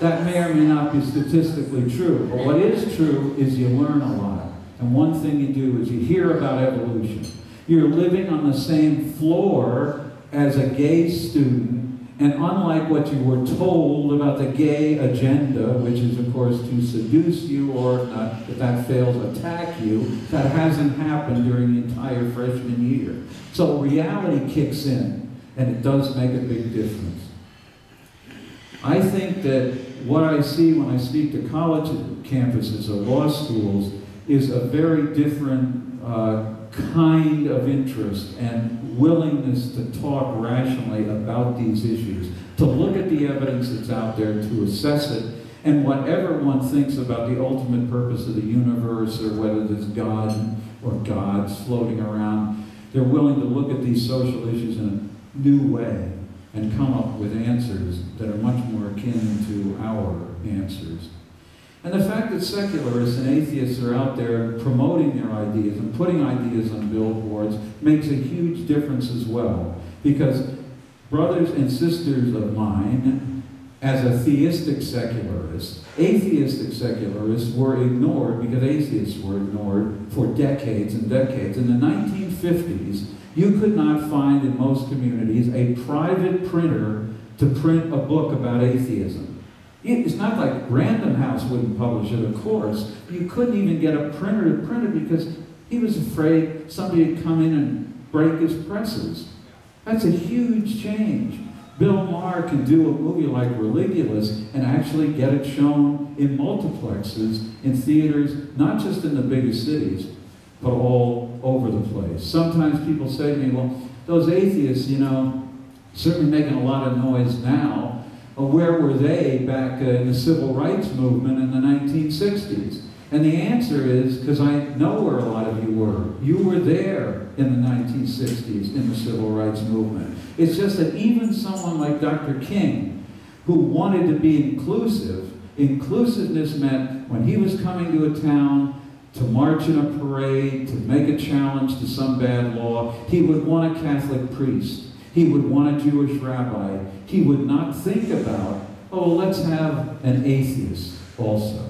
That may or may not be statistically true, but what is true is you learn a lot. And one thing you do is you hear about evolution. You're living on the same floor as a gay student, and unlike what you were told about the gay agenda, which is, of course, to seduce you or, if that fails, attack you, that hasn't happened during the entire freshman year. So reality kicks in, and it does make a big difference. I think that what I see when I speak to college campuses or law schools is a very different kind of interest and willingness to talk rationally about these issues, to look at the evidence that's out there, to assess it, and whatever one thinks about the ultimate purpose of the universe or whether there's God or gods floating around, they're willing to look at these social issues in a new way and come up with answers that are much more akin to our answers. And the fact that secularists and atheists are out there promoting their ideas and putting ideas on billboards makes a huge difference as well. Because brothers and sisters of mine, as a theistic secularist, atheistic secularists were ignored because atheists were ignored for decades and decades. In the 1950s, you could not find in most communities a private printer to print a book about atheism. It's not like Random House wouldn't publish it, of course. You couldn't even get a printer to print it because he was afraid somebody would come in and break his presses. That's a huge change. Bill Maher can do a movie like Religulous and actually get it shown in multiplexes, in theaters, not just in the biggest cities, but all over the place. Sometimes people say to me, well, those atheists, you know, certainly making a lot of noise now. Where were they back in the civil rights movement in the 1960s? And the answer is, because I know where a lot of you were. You were there in the 1960s in the civil rights movement. It's just that even someone like Dr. King, who wanted to be inclusive, inclusiveness meant when he was coming to a town to march in a parade, to make a challenge to some bad law, he would want a Catholic priest. He would want a Jewish rabbi. He would not think about, oh, let's have an atheist also.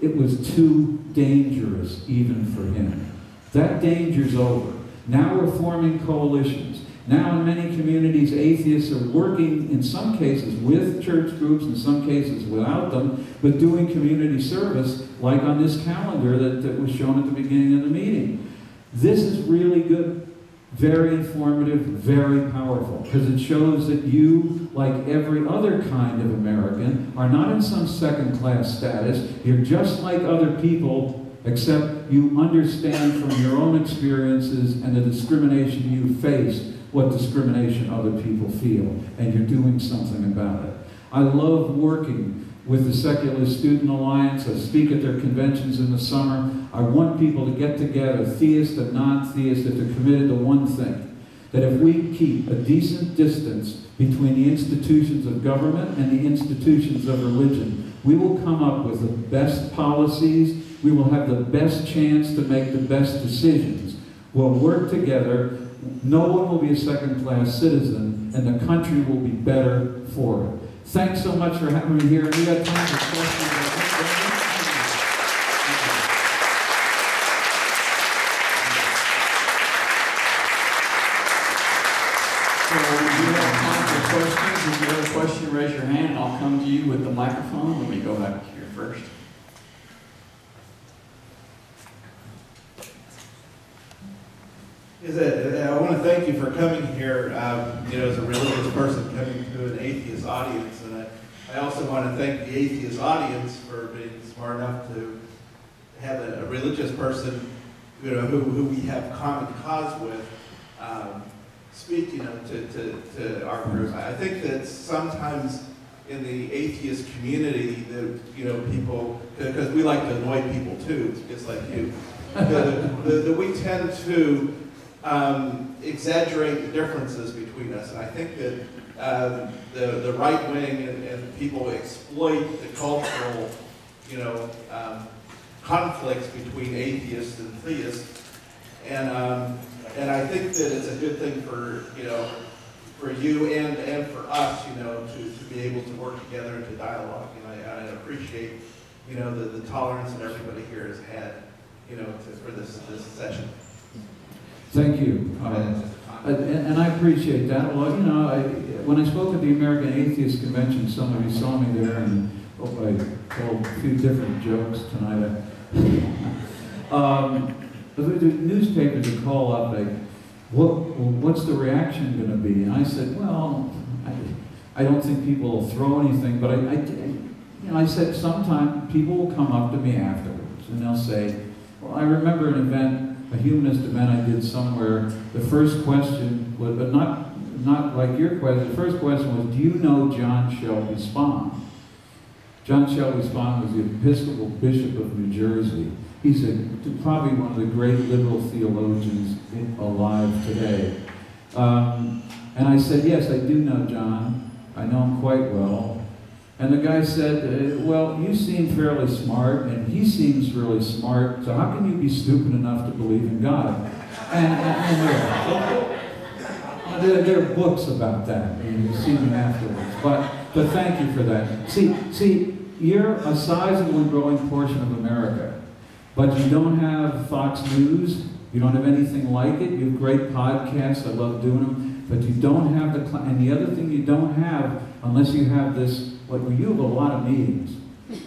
It was too dangerous even for him. That danger's over. Now we're forming coalitions. Now in many communities, atheists are working, in some cases, with church groups, in some cases without them, but doing community service, like on this calendar that was shown at the beginning of the meeting. This is really good, very informative, very powerful, because it shows that you, like every other kind of American, are not in some second-class status. You're just like other people, except you understand from your own experiences and the discrimination you face what discrimination other people feel, and you're doing something about it. I love working with the Secular Student Alliance. I speak at their conventions in the summer. I want people to get together, theists and non-theists, that they're committed to one thing, that if we keep a decent distance between the institutions of government and the institutions of religion, we will come up with the best policies, we will have the best chance to make the best decisions. We'll work together, no one will be a second-class citizen, and the country will be better for it. Thanks so much for having me here. We got time for questions. If you have a question, raise your hand. I'll come to you with the microphone. Let me go back here first. I want to thank you for coming here, you know, as a religious person coming to an atheist audience, and I also want to thank the atheist audience for being smart enough to have a religious person, you know, who we have common cause with, speak, you know, to our group. I think that sometimes in the atheist community that, you know, people, because we like to annoy people too, just like you, that we tend to exaggerate the differences between us. And I think that the right wing and people exploit the cultural, you know, conflicts between atheists and theists. And I think that it's a good thing for, you know, for you and for us, you know, to be able to work together and to dialogue. And I appreciate, you know, the tolerance that everybody here has had, you know, for this session. Thank you. And I appreciate that. Well, you know, when I spoke at the American Atheist Convention, somebody saw me there, and I told a few different jokes tonight. The newspapers would call up, like, what's the reaction going to be? And I said, well, I don't think people will throw anything, but I said, sometimes people will come up to me afterwards, and they'll say, well, I remember an event, a humanist event I did somewhere. The first question was, but not like your question, the first question was, do you know John Shelby Spahn? John Shelby Spahn was the Episcopal Bishop of New Jersey. He's probably one of the great liberal theologians alive today. And I said, yes, I do know John. I know him quite well. And the guy said, well, you seem fairly smart, and he seems really smart, so how can you be stupid enough to believe in God? And there are books about that, and you see them afterwards. But thank you for that. See, you're a sizable and growing portion of America. But you don't have Fox News, you don't have anything like it, you have great podcasts, I love doing them, but you don't have the, and the other thing you don't have, unless you have this, like, well, you have a lot of meetings.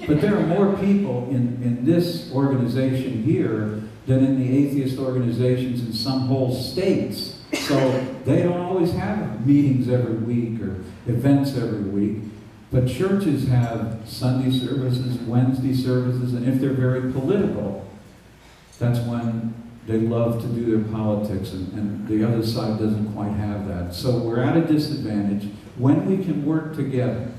But there are more people in this organization here than in the atheist organizations in some whole states. So they don't always have meetings every week or events every week. But churches have Sunday services, Wednesday services, and if they're very political, that's when they love to do their politics, and the other side doesn't quite have that. So we're at a disadvantage. When we can work together,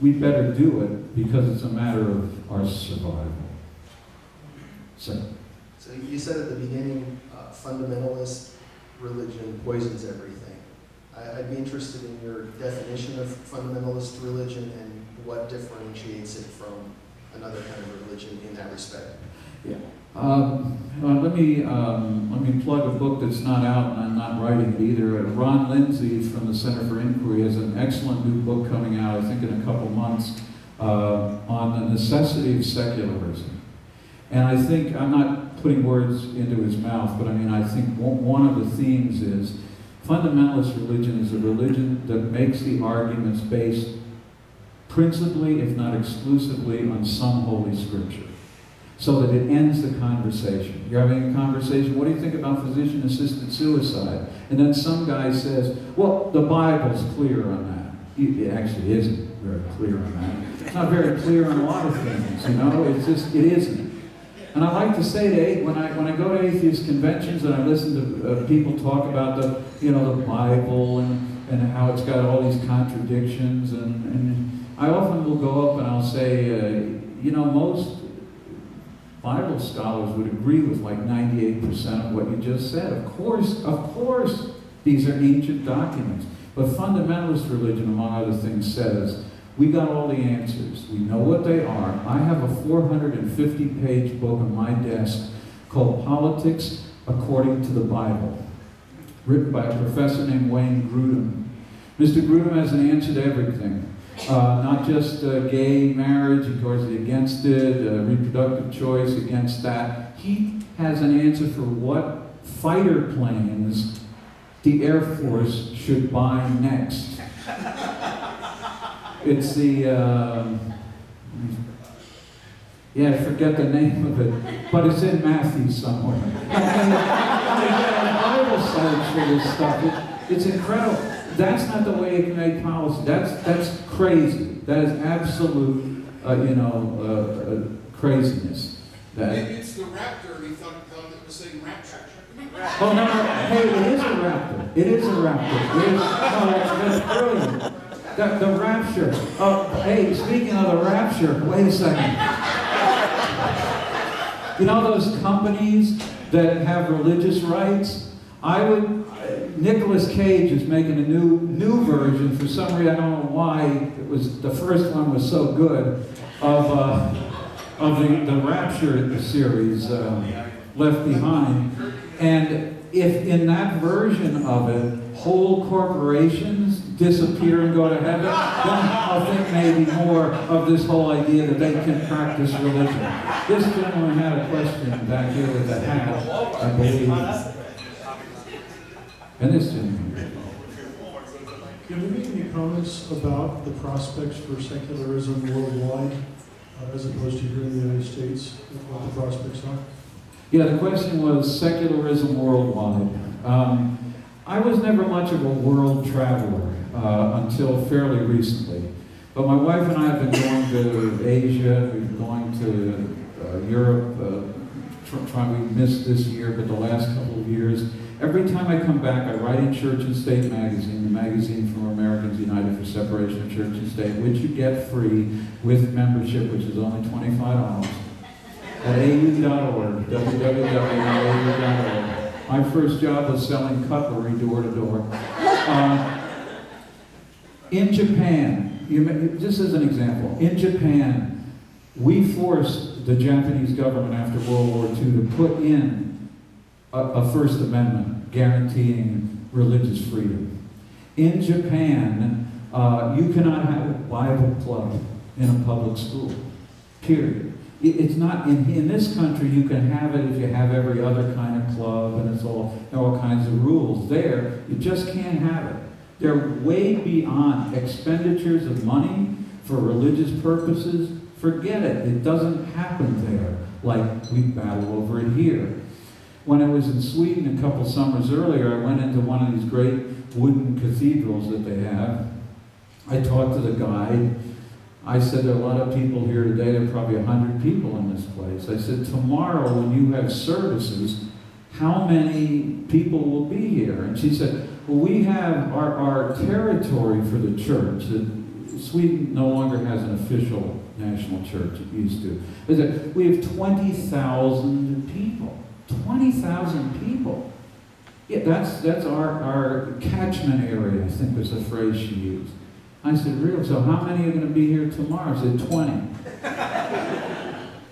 we better do it because it's a matter of our survival. So you said at the beginning, fundamentalist religion poisons everything. I'd be interested in your definition of fundamentalist religion and what differentiates it from another kind of religion in that respect. Yeah. Let me plug a book that's not out, and I'm not writing it either. Ron Lindsay from the Center for Inquiry has an excellent new book coming out, I think in a couple months, on the necessity of secularism. And I think, I'm not putting words into his mouth, but I mean, I think one of the themes is fundamentalist religion is a religion that makes the arguments based principally, if not exclusively, on some holy scripture. so that it ends the conversation. You're having a conversation, what do you think about physician-assisted suicide? And then some guy says, well, the Bible's clear on that. It actually isn't very clear on that. It's not very clear on a lot of things, you know? It's just, it isn't. And I like to say to, when I go to atheist conventions and I listen to people talk about the, you know, the Bible and how it's got all these contradictions, and I often will go up and I'll say, you know, most Bible scholars would agree with like 98% of what you just said. Of course, these are ancient documents. But fundamentalist religion, among other things, says, we got all the answers. We know what they are. I have a 450-page book on my desk called Politics According to the Bible, written by a professor named Wayne Grudem. Mr. Grudem has an answer to everything. Not just gay marriage, of course, against it, reproductive choice, against that. He has an answer for what fighter planes the Air Force should buy next. It's the, yeah, I forget the name of it, but it's in Matthew somewhere. And Bible sites for this stuff. It's incredible. That's not the way you make policy. That's crazy. That is absolute, craziness. That, maybe it's the raptor. He thought it was saying rapture. Oh no! Hey, it is a raptor. It is a raptor. It is, that's brilliant. The rapture. Oh, hey, speaking of the rapture, wait a second. You know those companies that have religious rights? I would. Nicolas Cage is making a new version, for some reason, I don't know why, it was, the first one was so good, of the Rapture series, Left Behind. And if in that version of it, whole corporations disappear and go to heaven, then I'll think maybe more of this whole idea that they can practice religion. This gentleman had a question back here with the hat, I believe. And this gentleman. Can you make any comments about the prospects for secularism worldwide, as opposed to here in the United States, what the prospects are? Yeah, the question was secularism worldwide. I was never much of a world traveler until fairly recently. But my wife and I have been going to Asia, we've been going to Europe, we missed this year, but the last couple of years. Every time I come back, I write in Church and State magazine, the magazine from Americans United for Separation of Church and State, which you get free with membership, which is only $25, at au.org, www.au.org. My first job was selling cutlery door to door. In Japan, just as an example, in Japan, we forced the Japanese government after World War II to put in a First Amendment guaranteeing religious freedom. In Japan, you cannot have a Bible club in a public school, period. It's not, in this country, you can have it if you have every other kind of club and it's all kinds of rules. There, you just can't have it. They're way beyond expenditures of money for religious purposes. Forget it, it doesn't happen there like we battle over it here. When I was in Sweden a couple summers earlier, I went into one of these great wooden cathedrals that they have. I talked to the guide. I said, there are a lot of people here today. There are probably 100 people in this place. I said, tomorrow when you have services, how many people will be here? And she said, well, we have our territory for the church. Sweden no longer has an official national church. It used to. I said, we have 20,000 people. 20,000 people. Yeah, that's our catchment area, I think was the phrase she used. I said, really? So how many are going to be here tomorrow? I said, 20.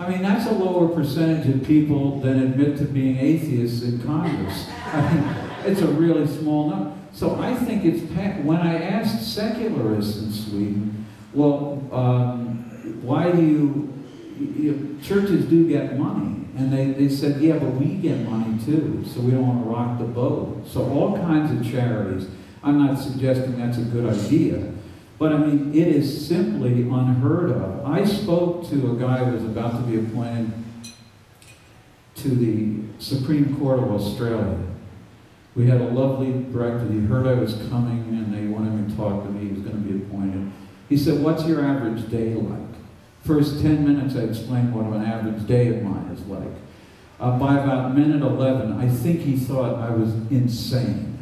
I mean, that's a lower percentage of people than admit to being atheists in Congress. I mean, it's a really small number. So I think it's, when I asked secularists in Sweden, well, why do you churches do get money. And they said, yeah, but we get money too, so we don't want to rock the boat. So all kinds of charities. I'm not suggesting that's a good idea, but I mean, it is simply unheard of. I spoke to a guy who was about to be appointed to the Supreme Court of Australia. We had a lovely director. He heard I was coming and they wanted to talk to me. He was going to be appointed. He said, "What's your average day like?" First 10 minutes I explained what an average day of mine is like. By about minute 11, I think he thought I was insane.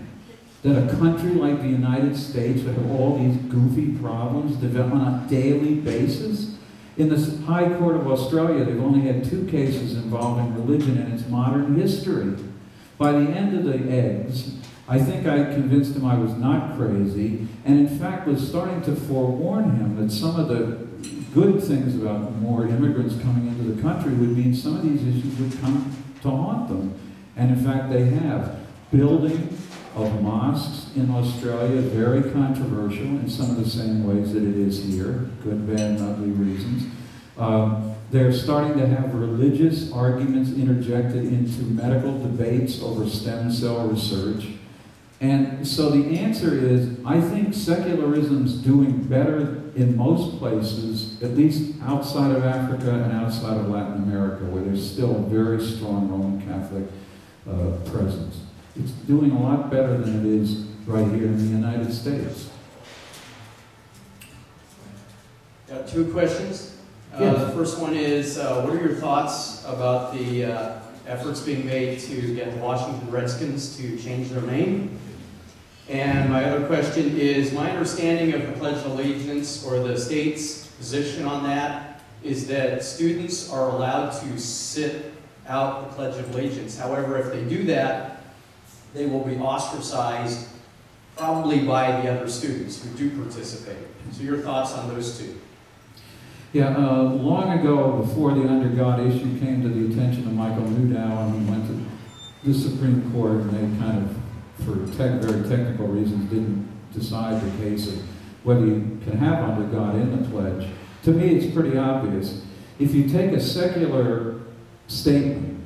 That a country like the United States would have all these goofy problems develop on a daily basis. In the High Court of Australia, they've only had 2 cases involving religion in its modern history. By the end of the eggs, I think I convinced him I was not crazy, and in fact was starting to forewarn him that some of the good things about more immigrants coming into the country would mean some of these issues would come to haunt them. And in fact, they have. Building of mosques in Australia, very controversial in some of the same ways that it is here, good, bad, and ugly reasons. They're starting to have religious arguments interjected into medical debates over stem cell research. And so the answer is, I think secularism's doing better in most places, at least outside of Africa and outside of Latin America, where there's still a very strong Roman Catholic presence. It's doing a lot better than it is right here in the United States. Got 2 questions. Yes. The first one is, what are your thoughts about the efforts being made to get the Washington Redskins to change their name? And my other question is, my understanding of the Pledge of Allegiance, or the state's position on that, is that students are allowed to sit out the Pledge of Allegiance. However, if they do that, they will be ostracized, probably by the other students who do participate. So your thoughts on those 2? Yeah, long ago, before the Under God issue came to the attention of Michael Newdow, and he went to the Supreme Court, and they kind of, for very technical reasons, didn't decide the case of whether you can have Under God in the pledge. To me, it's pretty obvious. If you take a secular statement,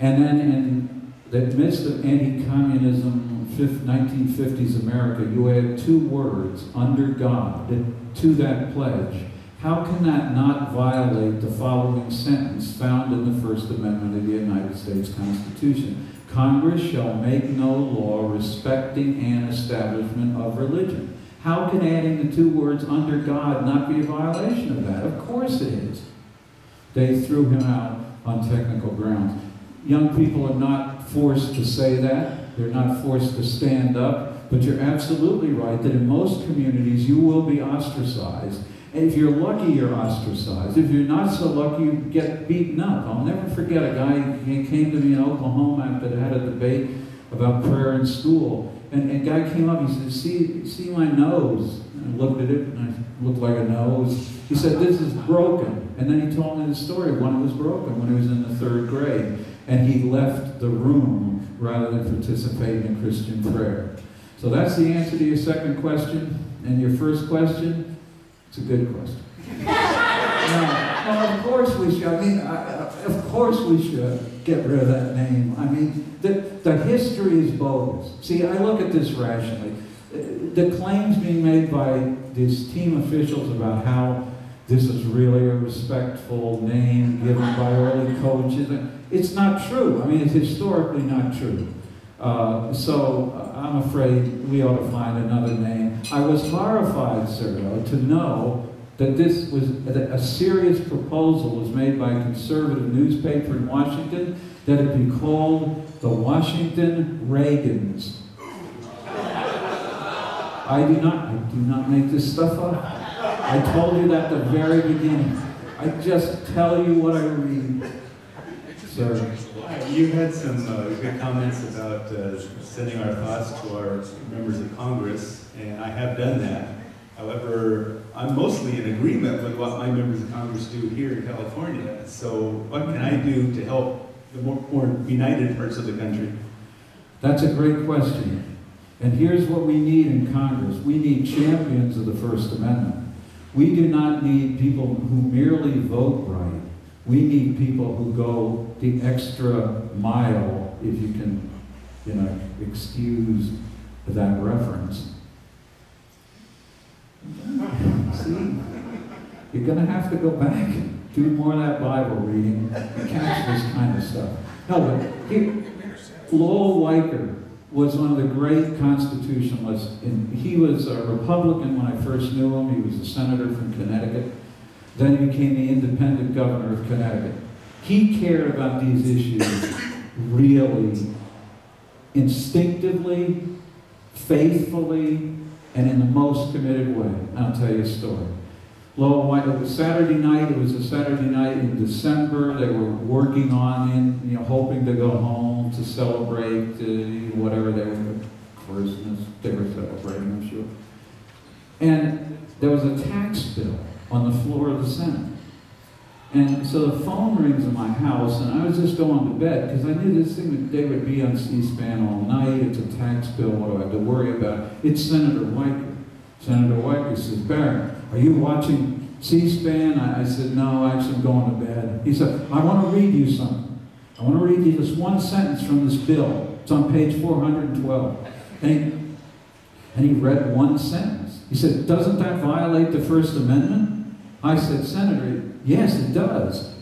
and then in the midst of anti-communism, 1950s America, you add 2 words, under God, to that pledge. How can that not violate the following sentence found in the First Amendment of the United States Constitution? Congress shall make no law respecting an establishment of religion. How can adding the 2 words, under God, not be a violation of that? Of course it is. They threw him out on technical grounds. Young people are not forced to say that. They're not forced to stand up. But you're absolutely right that in most communities you will be ostracized. And if you're lucky, you're ostracized. If you're not so lucky, you get beaten up. I'll never forget a guy who came to me in Oklahoma after I had a debate about prayer in school. And a guy came up, he said, see my nose? And I looked at it, and I looked like a nose. He said, this is broken. And then he told me the story when it was broken, when he was in the 3rd grade. And he left the room rather than participate in Christian prayer. So that's the answer to your second question. And your first question, it's a good question. Well, of course we should. I mean, of course we should get rid of that name. I mean, the history is bogus. See, I look at this rationally. The claims being made by these team officials about how this is really a respectful name given by early coaches, it's not true. I mean, it's historically not true. So I'm afraid we ought to find another name. I was horrified, Sergio, to know that this was that a serious proposal was made by a conservative newspaper in Washington that it be called the Washington Reagans. I do not make this stuff up. I told you that at the very beginning. I just tell you what I read. Sir. You had some good comments about sending our thoughts to our members of Congress, and I have done that. However, I'm mostly in agreement with what my members of Congress do here in California. So what can I do to help the more united parts of the country? That's a great question. And here's what we need in Congress. We need champions of the First Amendment. We do not need people who merely vote right. We need people who go the extra mile, if you can, excuse that reference. See, you're going to have to go back, do more of that Bible reading, catch this kind of of stuff. No, but Lowell Weicker was one of the great constitutionalists. And he was a Republican when I first knew him. He was a senator from Connecticut. Then he became the independent governor of Connecticut. He cared about these issues really instinctively, faithfully, and in the most committed way. I'll tell you a story. Lowell Weicker, it was Saturday night. It was a Saturday night in December. They were working on, you know, hoping to go home to celebrate whatever they were, Christmas. They were celebrating, I'm sure. And there was a tax bill on the floor of the Senate. And so the phone rings in my house, and I was just going to bed because I knew this thing that they would be on C-SPAN all night. It's a tax bill. What do I have to worry about? It's Senator Weicker. Senator Weicker says, "Barry, are you watching C-SPAN?" I said, "No, actually I'm going to bed." He said, "I want to read you something. I want to read you this one sentence from this bill. It's on page 412. And he read one sentence. He said, "Doesn't that violate the First Amendment?" I said, "Senator, yes, it does."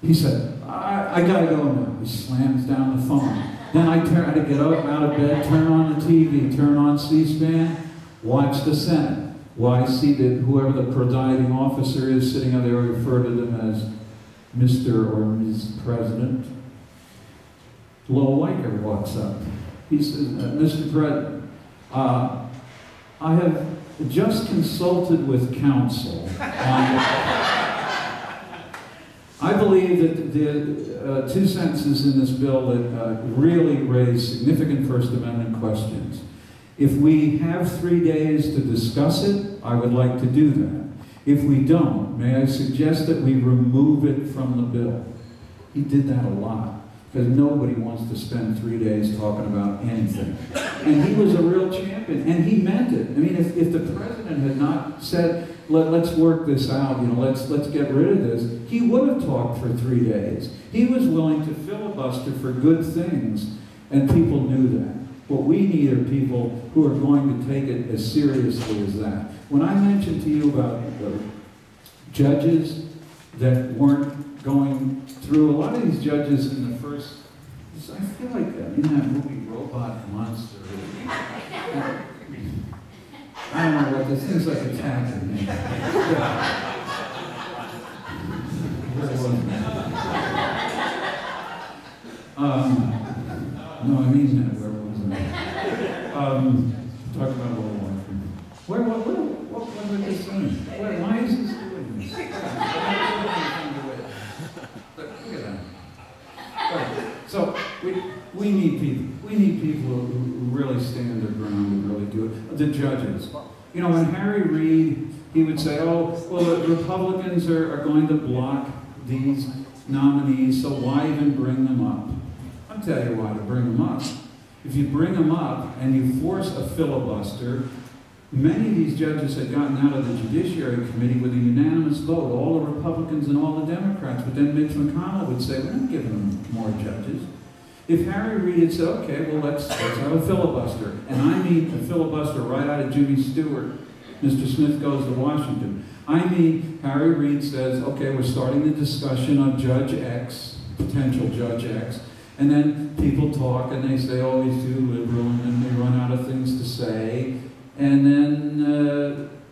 He said, I gotta go now. He slams down the phone. Then I had to get up out of bed, turn on the TV, turn on C-SPAN, watch the Senate. Well, I see that whoever the presiding officer is sitting out there, I refer to them as Mr. or Ms. President. Lowell Weicker walks up. He says, "Mr. President, I have just consulted with counsel. I believe that the two sentences in this bill that really raise significant First Amendment questions. If we have 3 days to discuss it, I would like to do that. If we don't, may I suggest that we remove it from the bill?" He did that a lot, because nobody wants to spend 3 days talking about anything. And he was a real champion, and he meant it. I mean, if the president had not said, Let's work this out, you know, let's get rid of this," he would have talked for 3 days. He was willing to filibuster for good things, and people knew that. What we need are people who are going to take it as seriously as that. When I mentioned to you about the judges that weren't going through, a lot of these judges in the first, I feel like that in that movie Robot Monster. I don't know what this thing's like attacking me. No, I mean that. Where was I? Talk about a little more. What was this thing? Why is this doing this? Look at that. So we need people. We need people who really stand their ground and really do it. The judges. You know, when Harry Reid, he would say, "Oh, well, the Republicans are going to block these nominees, so why even bring them up?" I'll tell you why to bring them up. If you bring them up and you force a filibuster, many of these judges had gotten out of the Judiciary Committee with a unanimous vote, all the Republicans and all the Democrats, but then Mitch McConnell would say, "We're not giving them more judges." If Harry Reid had said, "Okay, well, let's have a filibuster," and I mean a filibuster right out of Judy Stewart, Mr. Smith Goes to Washington. I mean, Harry Reid says, "Okay, we're starting the discussion on Judge X, potential Judge X," and then people talk and they say, "Oh, he's too liberal," and then they run out of things to say, and then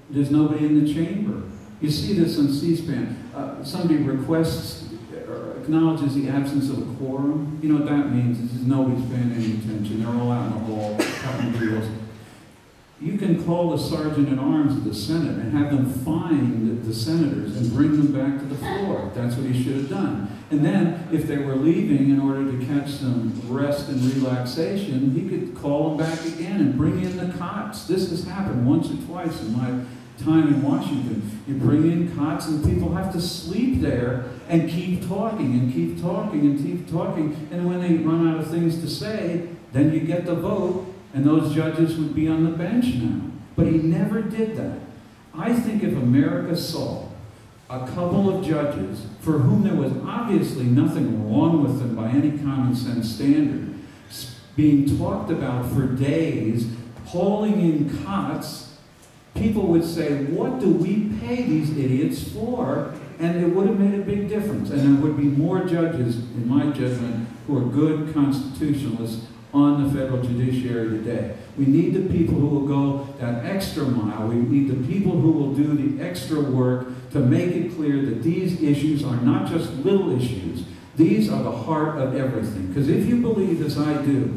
there's nobody in the chamber. You see this on C-SPAN. Somebody requests, acknowledges the absence of a quorum. You know what that means? This is nobody's paying any attention. They're all out in the hall, cutting deals. You can call the sergeant at arms of the Senate and have them find the senators and bring them back to the floor. That's what he should have done. And then, if they were leaving in order to catch some rest and relaxation, he could call them back again and bring in the cops. This has happened once or twice in my time in Washington. You bring in cots and people have to sleep there and keep talking and keep talking and keep talking, and when they run out of things to say, then you get the vote and those judges would be on the bench now. But he never did that. I think if America saw a couple of judges for whom there was obviously nothing wrong with them by any common sense standard, being talked about for days, hauling in cots, people would say, "What do we pay these idiots for? And it would have made a big difference. And there would be more judges, in my judgment, who are good constitutionalists on the federal judiciary today. We need the people who will go that extra mile. We need the people who will do the extra work to make it clear that these issues are not just little issues. These are the heart of everything. Because if you believe, as I do,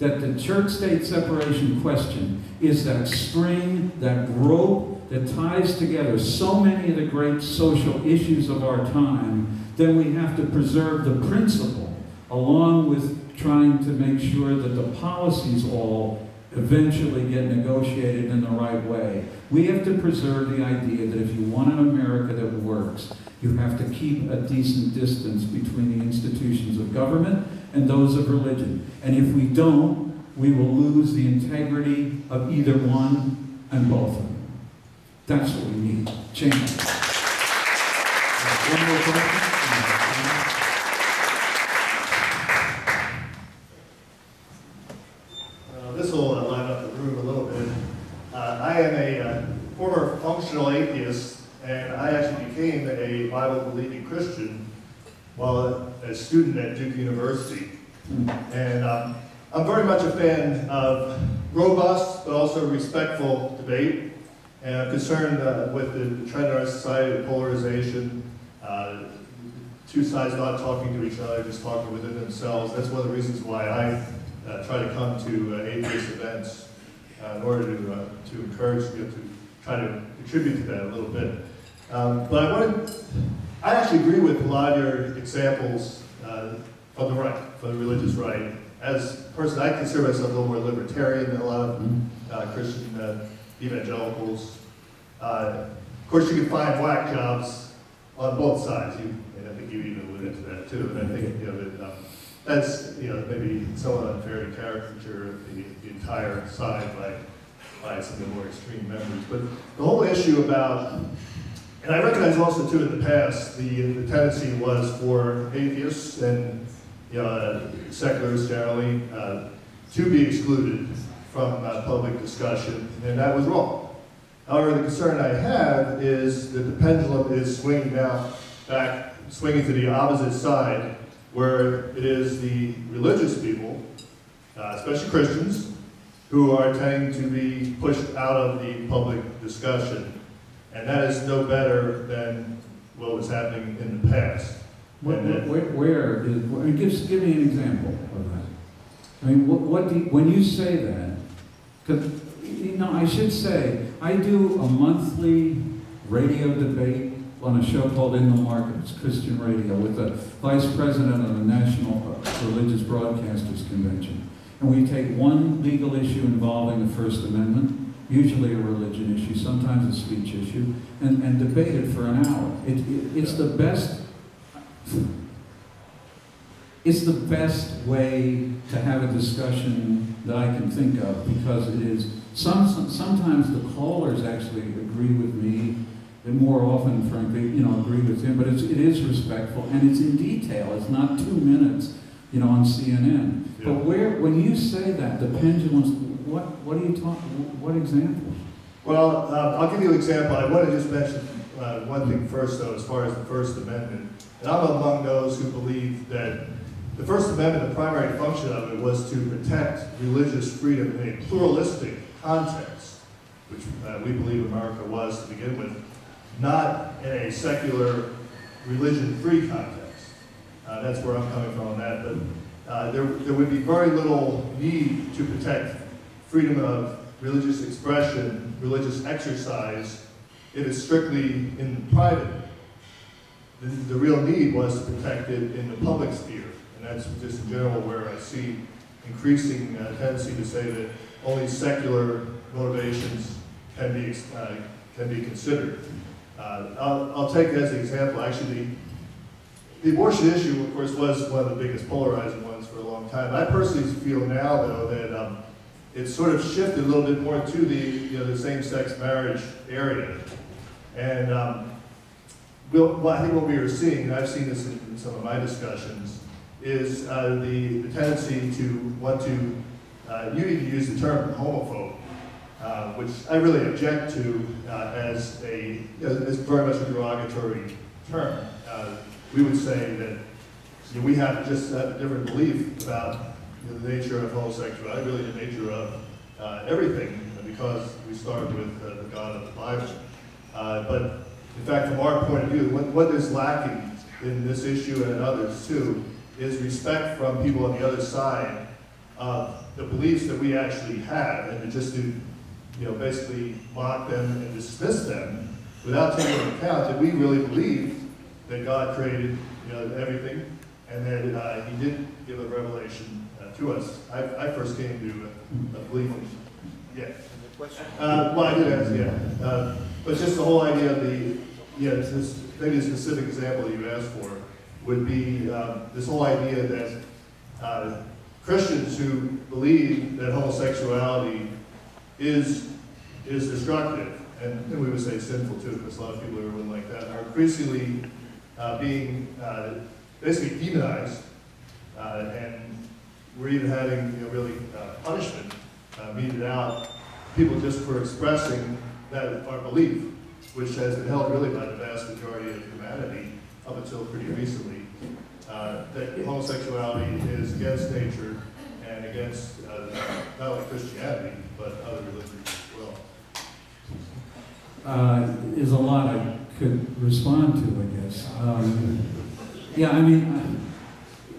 that the church-state separation question is that string, that rope that ties together so many of the great social issues of our time, then we have to preserve the principle along with trying to make sure that the policies all eventually get negotiated in the right way. We have to preserve the idea that if you want an America that works, you have to keep a decent distance between the institutions of government and those of religion. And if we don't, we will lose the integrity of either one and both of them. That's what we need. Change. One more question. Atheist, and I actually became a Bible-believing Christian while a student at Duke University. And I'm very much a fan of robust but also respectful debate, and I'm concerned with the trend in our society of polarization, two sides not talking to each other, just talking within themselves. That's one of the reasons why I try to come to atheist events in order to encourage people to try to contribute to that a little bit. But I actually agree with a lot of your examples from the right, from the religious right. As a person, I consider myself a little more libertarian than a lot of Christian evangelicals. Of course, you can find whack jobs on both sides, and I think you even alluded to that too. And I think that's maybe somewhat unfair to caricature of the entire side by some of the more extreme members. But the whole issue about, and I recognize also too in the past, the tendency was for atheists and secularists generally to be excluded from public discussion, and that was wrong. However, the concern I have is that the pendulum is swinging now back, swinging to the opposite side, where it is the religious people, especially Christians, who are tending to be pushed out of the public discussion. And that is no better than what was happening in the past. Give me an example of that. I mean, when you say that, because I should say, I do a monthly radio debate on a show called In the Markets, Christian Radio, with the vice president of the National Religious Broadcasters Convention. And we take one legal issue involving the First Amendment, usually a religion issue, sometimes a speech issue, and debate it for an hour. It's the best. It's the best way to have a discussion that I can think of, because it is sometimes the callers actually agree with me, and more often, frankly, agree with him. But it is respectful and it's in detail. It's not 2 minutes. On CNN. Yeah. But when you say that, the pendulums, what are you talking, what examples? Well, I'll give you an example. I want to just mention one thing first, though, as far as the First Amendment. And I'm among those who believe that the First Amendment, the primary function of it was to protect religious freedom in a pluralistic context, which we believe America was to begin with, not in a secular, religion-free context. That's where I'm coming from on that, but there would be very little need to protect freedom of religious expression, religious exercise, if it's strictly in private. The real need was to protect it in the public sphere, and that's just in general where I see increasing tendency to say that only secular motivations can be considered. I'll take as an example, actually, the abortion issue, of course, was one of the biggest polarizing ones for a long time. I personally feel now, though, that it's sort of shifted a little bit more to the the same-sex marriage area. And I think what we were seeing, and I've seen this in some of my discussions, is the tendency to want to, you even use the term homophobe, which I really object to as very much a derogatory term, we would say that we have just a different belief about the nature of homosexuality, really the nature of everything, because we started with the God of the Bible. But in fact, from our point of view, what is lacking in this issue and in others too is respect from people on the other side of the beliefs that we actually have, and just to basically mock them and dismiss them without taking into account that we really believe that God created everything, and that He did give a revelation to us. I first came to believe in. Yeah. Well, I did ask, yeah. But just the whole idea of the, this, maybe a specific example that you asked for would be this whole idea that Christians who believe that homosexuality is destructive, and we would say sinful too, because a lot of people who are living like that, are increasingly being basically demonized, and we're even having really punishment meted out people just for expressing that our belief, which has been held really by the vast majority of humanity up until pretty recently, that homosexuality is against nature and against not only Christianity, but other religions as well. There's a lot I could respond to, I guess. Yeah, I mean,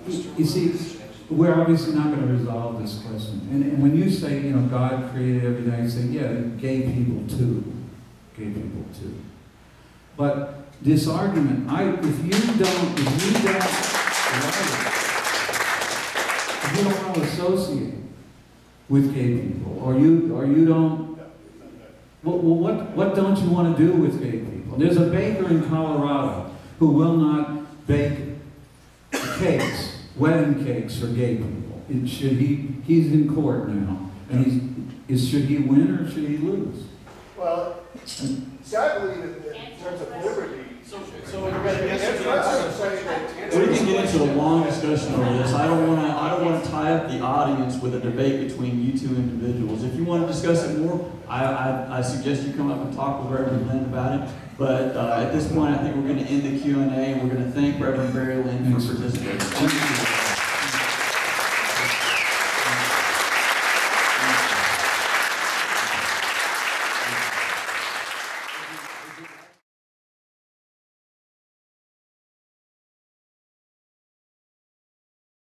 you see, we're obviously not going to resolve this question. And when you say, God created everything, you say, yeah, gay people too. Gay people too. But this argument, if you don't want to associate with gay people, or you don't, well, what don't you want to do with gay people? There's a baker in Colorado who will not bake cakes, wedding cakes for gay people. And should he's in court now, and should he win or should he lose? Well, see, I believe in terms of liberty. So we can get into a long discussion over this. I don't want to tie up the audience with a debate between you two individuals. If you want to discuss it more, I suggest you come up and talk with Reverend Lynn about it. But at this point, I think we're going to end the Q&A, and we're going to thank Reverend Barry Lynn for participating.